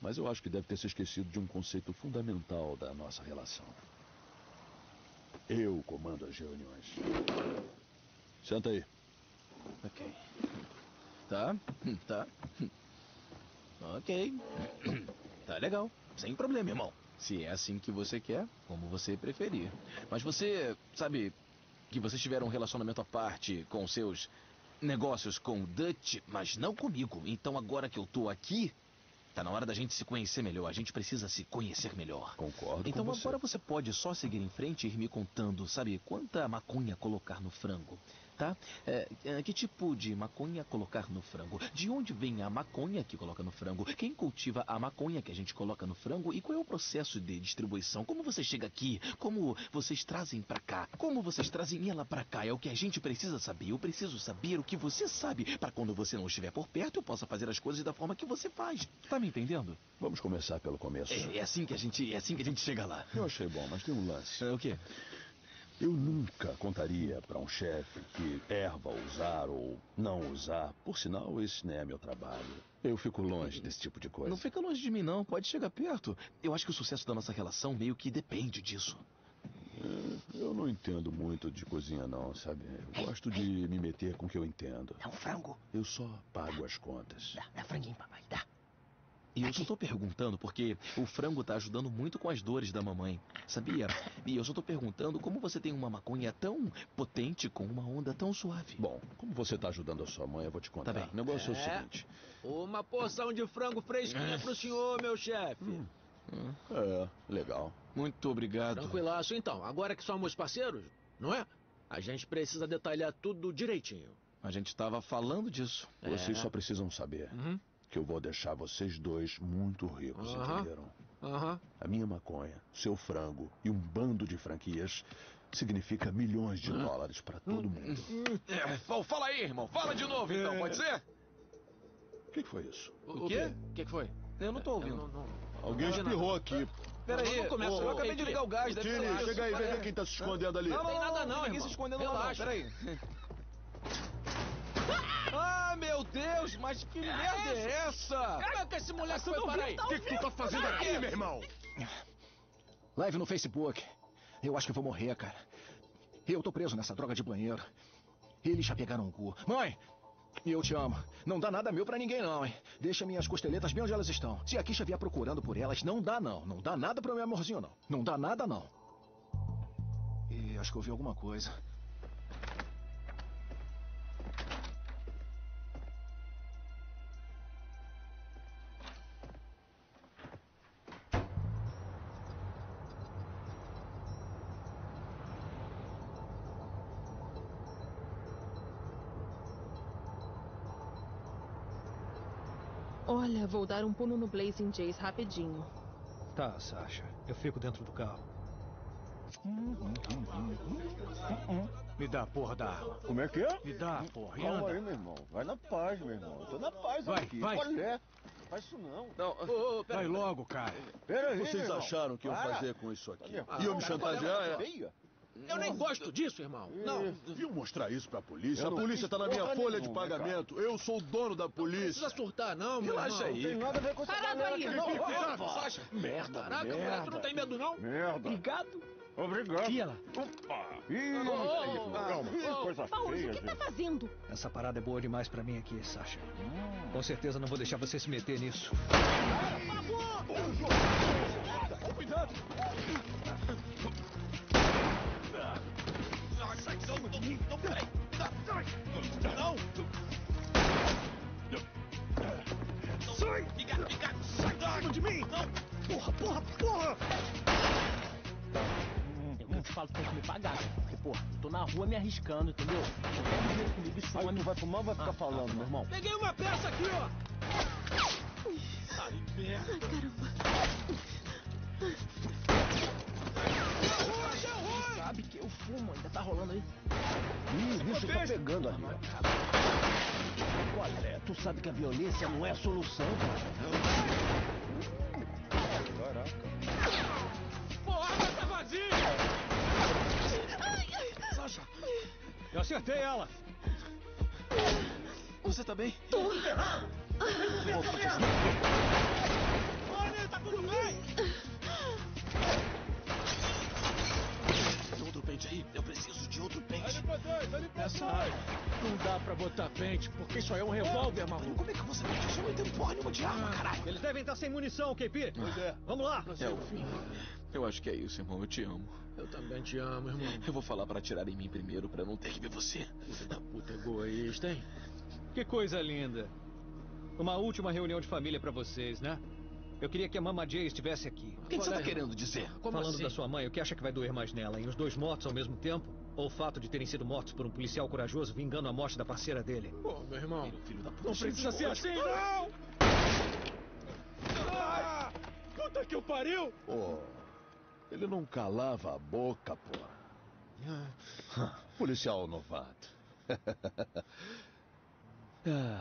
Mas eu acho que deve ter se esquecido de um conceito fundamental da nossa relação. Eu comando as reuniões. Senta aí. Ok. Tá. Ok. Tá legal. Sem problema, irmão. Se é assim que você quer, como você preferir. Mas você sabe que vocês tiveram um relacionamento à parte com seus... negócios com o Dutch, mas não comigo. Então agora que eu tô aqui, tá na hora da gente se conhecer melhor. A gente precisa se conhecer melhor. Concordo. Então agora você pode só seguir em frente e ir me contando, sabe, quanta maconha colocar no frango, tá? Que tipo de maconha colocar no frango? De onde vem a maconha que coloca no frango? Quem cultiva a maconha que a gente coloca no frango? E qual é o processo de distribuição? Como você chega aqui? Como vocês trazem pra cá? Como vocês trazem ela pra cá? É o que a gente precisa saber. Eu preciso saber o que você sabe pra quando você não estiver por perto eu possa fazer as coisas da forma que você faz. Tá me entendendo? Vamos começar pelo começo. É assim que a gente chega lá. Eu achei bom, mas tem um lance. O quê? Eu nunca contaria para um chefe que erva usar ou não usar. Por sinal, esse não é meu trabalho. Eu fico longe desse tipo de coisa. Não fica longe de mim, não. Pode chegar perto. Eu acho que o sucesso da nossa relação meio que depende disso. Eu não entendo muito de cozinha, não, sabe? Eu gosto de me meter com o que eu entendo. Dá um frango. Eu só pago as contas. Dá franguinho, papai. Dá. E eu só tô perguntando porque o frango tá ajudando muito com as dores da mamãe, sabia? E eu só tô perguntando como você tem uma maconha tão potente com uma onda tão suave. Bom, como você tá ajudando a sua mãe, eu vou te contar. Tá bem. O negócio é o seguinte. Uma porção de frango fresquinha pro senhor, meu chefe. Legal. Muito obrigado. Tranquilaço, então. Agora que somos parceiros, não é? A gente precisa detalhar tudo direitinho. A gente tava falando disso. Vocês só precisam saber. Que eu vou deixar vocês dois muito ricos, entenderam? A minha maconha, seu frango e um bando de franquias significa milhões de dólares pra todo mundo. Fala aí, irmão. Fala de novo, então. Pode ser? O que foi isso? O quê? O que foi? Eu não tô ouvindo. Alguém espirrou aqui. Peraí, eu acabei de ligar o gás. Chega aí, vê quem tá se escondendo ali. Não tem nada não, ninguém se escondendo lá. Peraí. Ah, meu Deus, mas que merda é essa? Caraca, esse moleque foi para aí. O que tu tá fazendo aqui, meu irmão? Live no Facebook. Eu acho que vou morrer, cara. Eu tô preso nessa droga de banheiro. Eles já pegaram um cu. Mãe, eu te amo. Não dá nada meu pra ninguém, não, hein? Deixa minhas costeletas bem onde elas estão. Se a Kisha vier procurando por elas, não dá, não. Não dá nada pro meu amorzinho, não. Não dá nada, não. E acho que ouvi alguma coisa. Olha, vou dar um pulo no Blazing Jay's rapidinho. Tá, Sasha. Eu fico dentro do carro. Me dá a porra da arma. Como é que é? Me dá a porra. Calma aí, meu irmão. Vai na paz, meu irmão. Eu tô na paz aqui. Vai, vai. Faz isso não. Vai logo, cara. Pera aí, vocês acharam que eu ia fazer com isso aqui? Iam me chantagear? Eu nem gosto disso, irmão. Não. Iam mostrar isso pra polícia? A polícia tá na minha folha de pagamento. Eu sou o dono da polícia. Não precisa surtar, não, meu irmão. Relaxa aí. Não tem nada a ver com essa galera. Parado aí, irmão. Sasha. Merda, caraca, moleque, tu não tem medo, não? Merda. Obrigado. Obrigado. E ela? Opa! Calma, coisa feia. Paulo, o que tá fazendo? Essa parada é boa demais pra mim aqui, Sasha. Com certeza não vou deixar você se meter nisso. Cuidado! Não, peraí! Não! Sai! Sai de cima de mim! Não! Porra, porra, porra! Eu te falo que tem que me pagar, porque, pô, tô na rua me arriscando, entendeu? Comigo, isso aí não vai fumar, vai ficar falando, meu irmão. Peguei uma peça aqui, ó! Ai, merda! Ai, caramba! Você sabe que eu fumo, ainda tá rolando aí? Ih, o bicho tá pegando ali. Olha, tu sabe que a violência não é a solução, cara. Caraca. Porra, tá vazia! Eu acertei ela. Você tá bem? Tô. Olha, tá tudo bem. Tem outro pente aí? Eu preciso de outro pente. Olha pra trás, olha pra trás. Não dá pra botar pente, porque isso aí é um revólver, maluco. Como é que você pode achar? Não tem porra nenhuma de arma, caralho. Eles devem estar sem munição, KP. Pois é. Vamos lá. É o fim. Eu acho que é isso, irmão. Eu te amo. Eu também te amo, irmão. Eu vou falar pra atirar em mim primeiro, pra não ter que ver você. Puta egoísta, hein? Que coisa linda. Uma última reunião de família pra vocês, né? Eu queria que a Mama J estivesse aqui. O que você tá querendo dizer? Como falando assim? Da sua mãe, o que acha que vai doer mais nela? Em os dois mortos ao mesmo tempo? Ou o fato de terem sido mortos por um policial corajoso vingando a morte da parceira dele? Pô, meu irmão, filho da puta, não precisa ser assim, não! Ah, puta que o pariu! Oh. Ele não calava a boca, porra. Policial novato.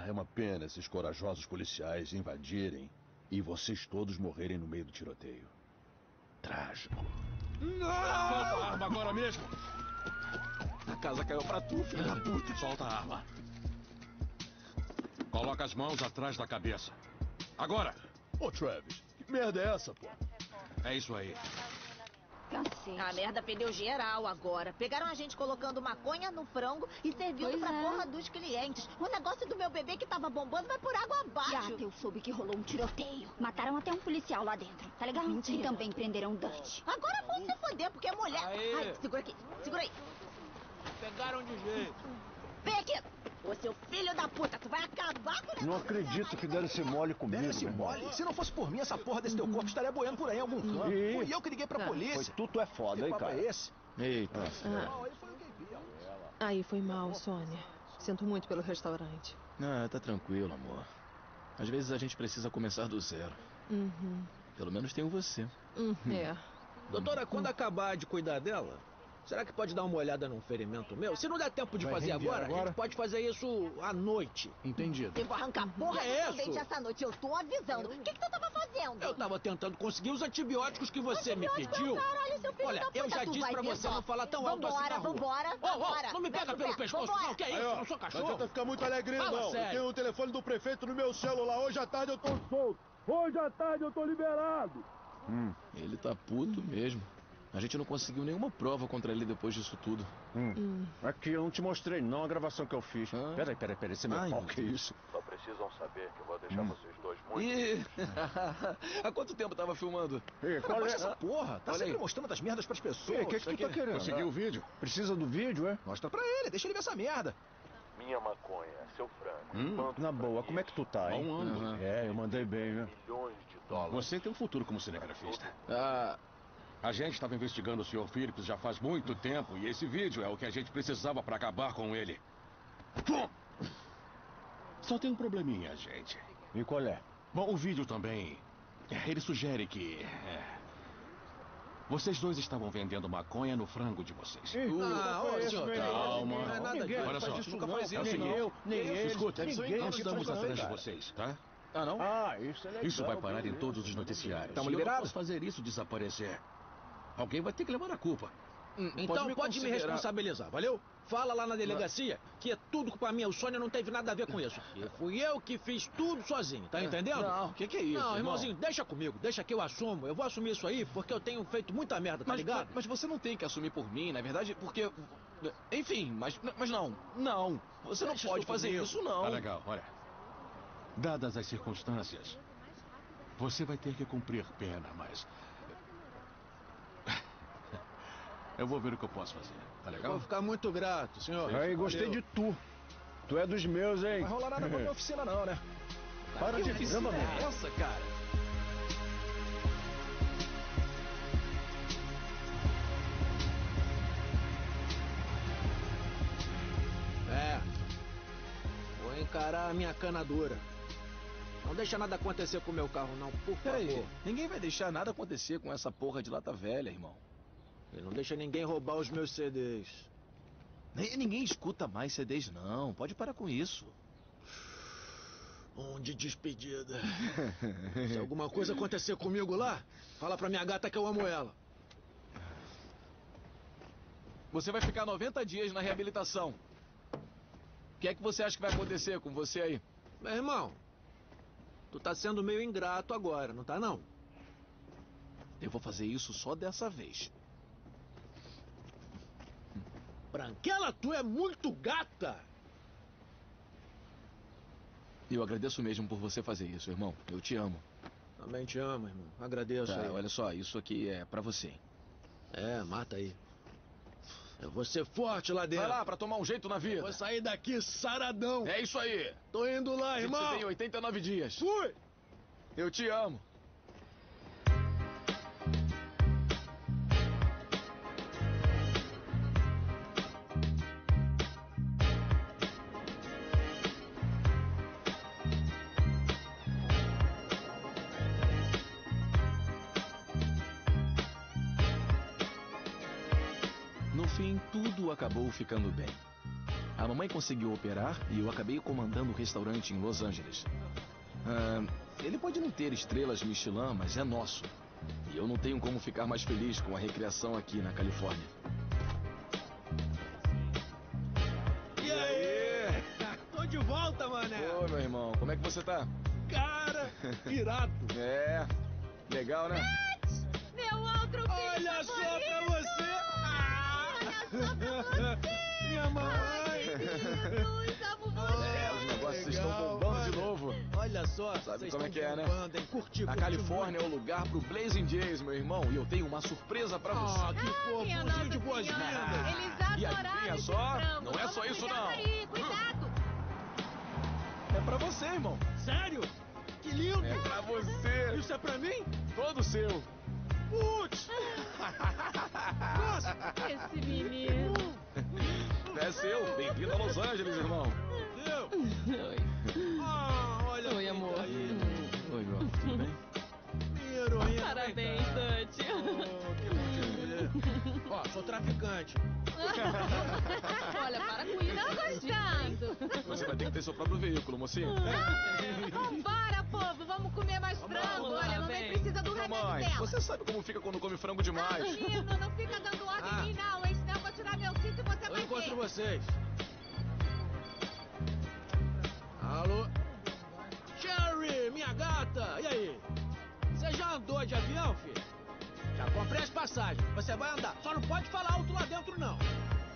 É uma pena esses corajosos policiais invadirem e vocês todos morrerem no meio do tiroteio. Trágico. Não! Solta a arma agora mesmo. A casa caiu pra tu, filho da puta. Solta a arma. Coloca as mãos atrás da cabeça. Agora! Ô, Travis, que merda é essa, porra? É isso aí. Cacete. A merda perdeu geral agora. Pegaram a gente colocando maconha no frango e servindo pra porra dos clientes. O negócio do meu bebê que tava bombando vai por água abaixo. Gata, eu soube que rolou um tiroteio. Mataram até um policial lá dentro, tá legal? Mentira. E também prenderam Dutch. Agora vão se foder, porque é mulher. Aê. Ai, segura aqui, segura aí. Pegaram de jeito. Vem aqui, ô seu filho da puta, tu vai acabar com o negócio. Não acredito que deram esse mole comigo. Deram esse mole? Se não fosse por mim, essa porra desse teu corpo estaria boiando por aí em algum canto. Foi eu que liguei pra polícia. Pois tu é foda, hein, cara? É esse? Eita. Aí foi mal, Sônia. Sinto muito pelo restaurante. Ah, tá tranquilo, amor. Às vezes a gente precisa começar do zero. Pelo menos tenho você. Doutora, quando acabar de cuidar dela, Será que pode dar uma olhada num ferimento meu? Se não der tempo de fazer agora, a gente pode fazer isso à noite. Entendido. Eu vou arrancar a porra do seu dente essa noite, eu tô avisando. O que que tu tava fazendo? Eu tava tentando conseguir os antibióticos que você me pediu. Caralho, seu filho. Olha, da puta, eu já disse pra você não falar tão alto assim na rua. Vambora. Não me pega pelo pescoço, não, que é isso? Eu não sou cachorro. Não adianta ficar muito alegre, não. Eu tenho o telefone do prefeito no meu celular. Hoje à tarde eu tô solto. Hoje à tarde eu tô liberado. Ele tá puto mesmo. A gente não conseguiu nenhuma prova contra ele depois disso tudo. Aqui eu não te mostrei não a gravação que eu fiz. Peraí, você me fala o que é isso? Só precisam saber que eu vou deixar vocês dois muito... Há quanto tempo tava filmando? Qual é essa porra? Tá sempre mostrando as merdas pras pessoas. O que é que tu tá querendo? Conseguiu o vídeo? Precisa do vídeo, é? Mostra pra ele, deixa ele ver essa merda. Minha maconha, seu frango. Na boa, como é que tu tá, hein? Eu mandei bem, viu? $1.000.000 Você tem um futuro como cinegrafista. A gente estava investigando o Sr. Phillips já faz muito tempo e esse vídeo é o que a gente precisava para acabar com ele. Só tem um probleminha, gente. E qual é? Bom, o vídeo também... Ele sugere que... Vocês dois estavam vendendo maconha no frango de vocês. Calma. Olha só, nunca faz isso. Nem eu. Escuta, não estamos atrás de vocês, tá? Não? Isso é legal. Isso vai parar em todos os noticiários. Estamos liberados? Fazer isso desaparecer. Alguém vai ter que levar a culpa. Então pode me responsabilizar, valeu? Fala lá na delegacia que é tudo culpa minha. O Sônia não teve nada a ver com isso. E fui eu que fiz tudo sozinho, tá entendendo? Não, o que é isso? Não, irmãozinho, deixa comigo, deixa que eu assumo. Eu vou assumir isso aí porque eu tenho feito muita merda, tá ligado? Mas você não tem que assumir por mim, na verdade, porque... Enfim, mas não. Você não pode fazer isso, não. Tá legal, olha. Dadas as circunstâncias, você vai ter que cumprir pena, mas... Eu vou ver o que eu posso fazer, tá legal? Vou ficar muito grato, senhor. Aí, gostei de tu. Tu é dos meus, hein? Não vai rolar nada com a minha oficina, não, né? Para de oficina é essa, cara? Vou encarar a minha cana dura. Não deixa nada acontecer com o meu carro, não, por favor. Peraí, ninguém vai deixar nada acontecer com essa porra de lata velha, irmão. Ele não deixa ninguém roubar os meus CDs. Ninguém escuta mais CDs, não. Pode parar com isso. De despedida. Se alguma coisa acontecer comigo lá, fala pra minha gata que eu amo ela. Você vai ficar 90 dias na reabilitação. O que é que você acha que vai acontecer com você aí? Meu irmão, tu tá sendo meio ingrato agora, não tá, não? Eu vou fazer isso só dessa vez. Branquela, tu é muito gata! Eu agradeço mesmo por você fazer isso, irmão. Eu te amo. Também te amo, irmão. Agradeço. Tá, olha só, isso aqui é pra você. Mata aí. Eu vou ser forte lá dentro. Vai lá, pra tomar um jeito na vida. Eu vou sair daqui saradão. É isso aí. Tô indo lá, irmão. Você tem 89 dias. Fui! Eu te amo. Tudo acabou ficando bem. A mamãe conseguiu operar e eu acabei comandando o restaurante em Los Angeles. Ele pode não ter estrelas Michelin, mas é nosso. E eu não tenho como ficar mais feliz com a recriação aqui na Califórnia. E aí? Tô de volta, mané! Ô, meu irmão, como é que você tá? Cara, pirata! Legal, né? Meu outro filho favorito! Minha mãe! Jesus, amo você! Os negócios estão bombando de novo. Olha só, sabe como é que é, né? A Califórnia é o lugar pro Blazing Jay's, meu irmão. E eu tenho uma surpresa pra você. Que fofo, de boas-vindas! Eles adoraram esse frango. Não é só isso, não. Cuidado! É pra você, irmão. Sério? Que lindo! É pra você! Isso é pra mim? Todo seu. Putz! Nossa! Esse menino! É seu! Bem-vindo a Los Angeles, irmão! Oi! Olha! Oi, amor! Oi, Rob, tudo bem? Parabéns, Dante! Que lindo! Ó, sou traficante. Olha, para com isso. Não gostando. Você vai ter que ter seu próprio veículo, mocinho. Não, para, povo. Vamos comer mais frango. Olha, mamãe precisa do remédio dela. Você sabe como fica quando come frango demais. Menino, não fica dando ordem em mim, não. Senão eu vou tirar meu cinto e você vai ver. Eu encontro vocês. Alô? Cherry, minha gata. E aí? Você já andou de avião, filho? Já comprei as passagens. Você vai andar. Só não pode falar alto lá dentro, não.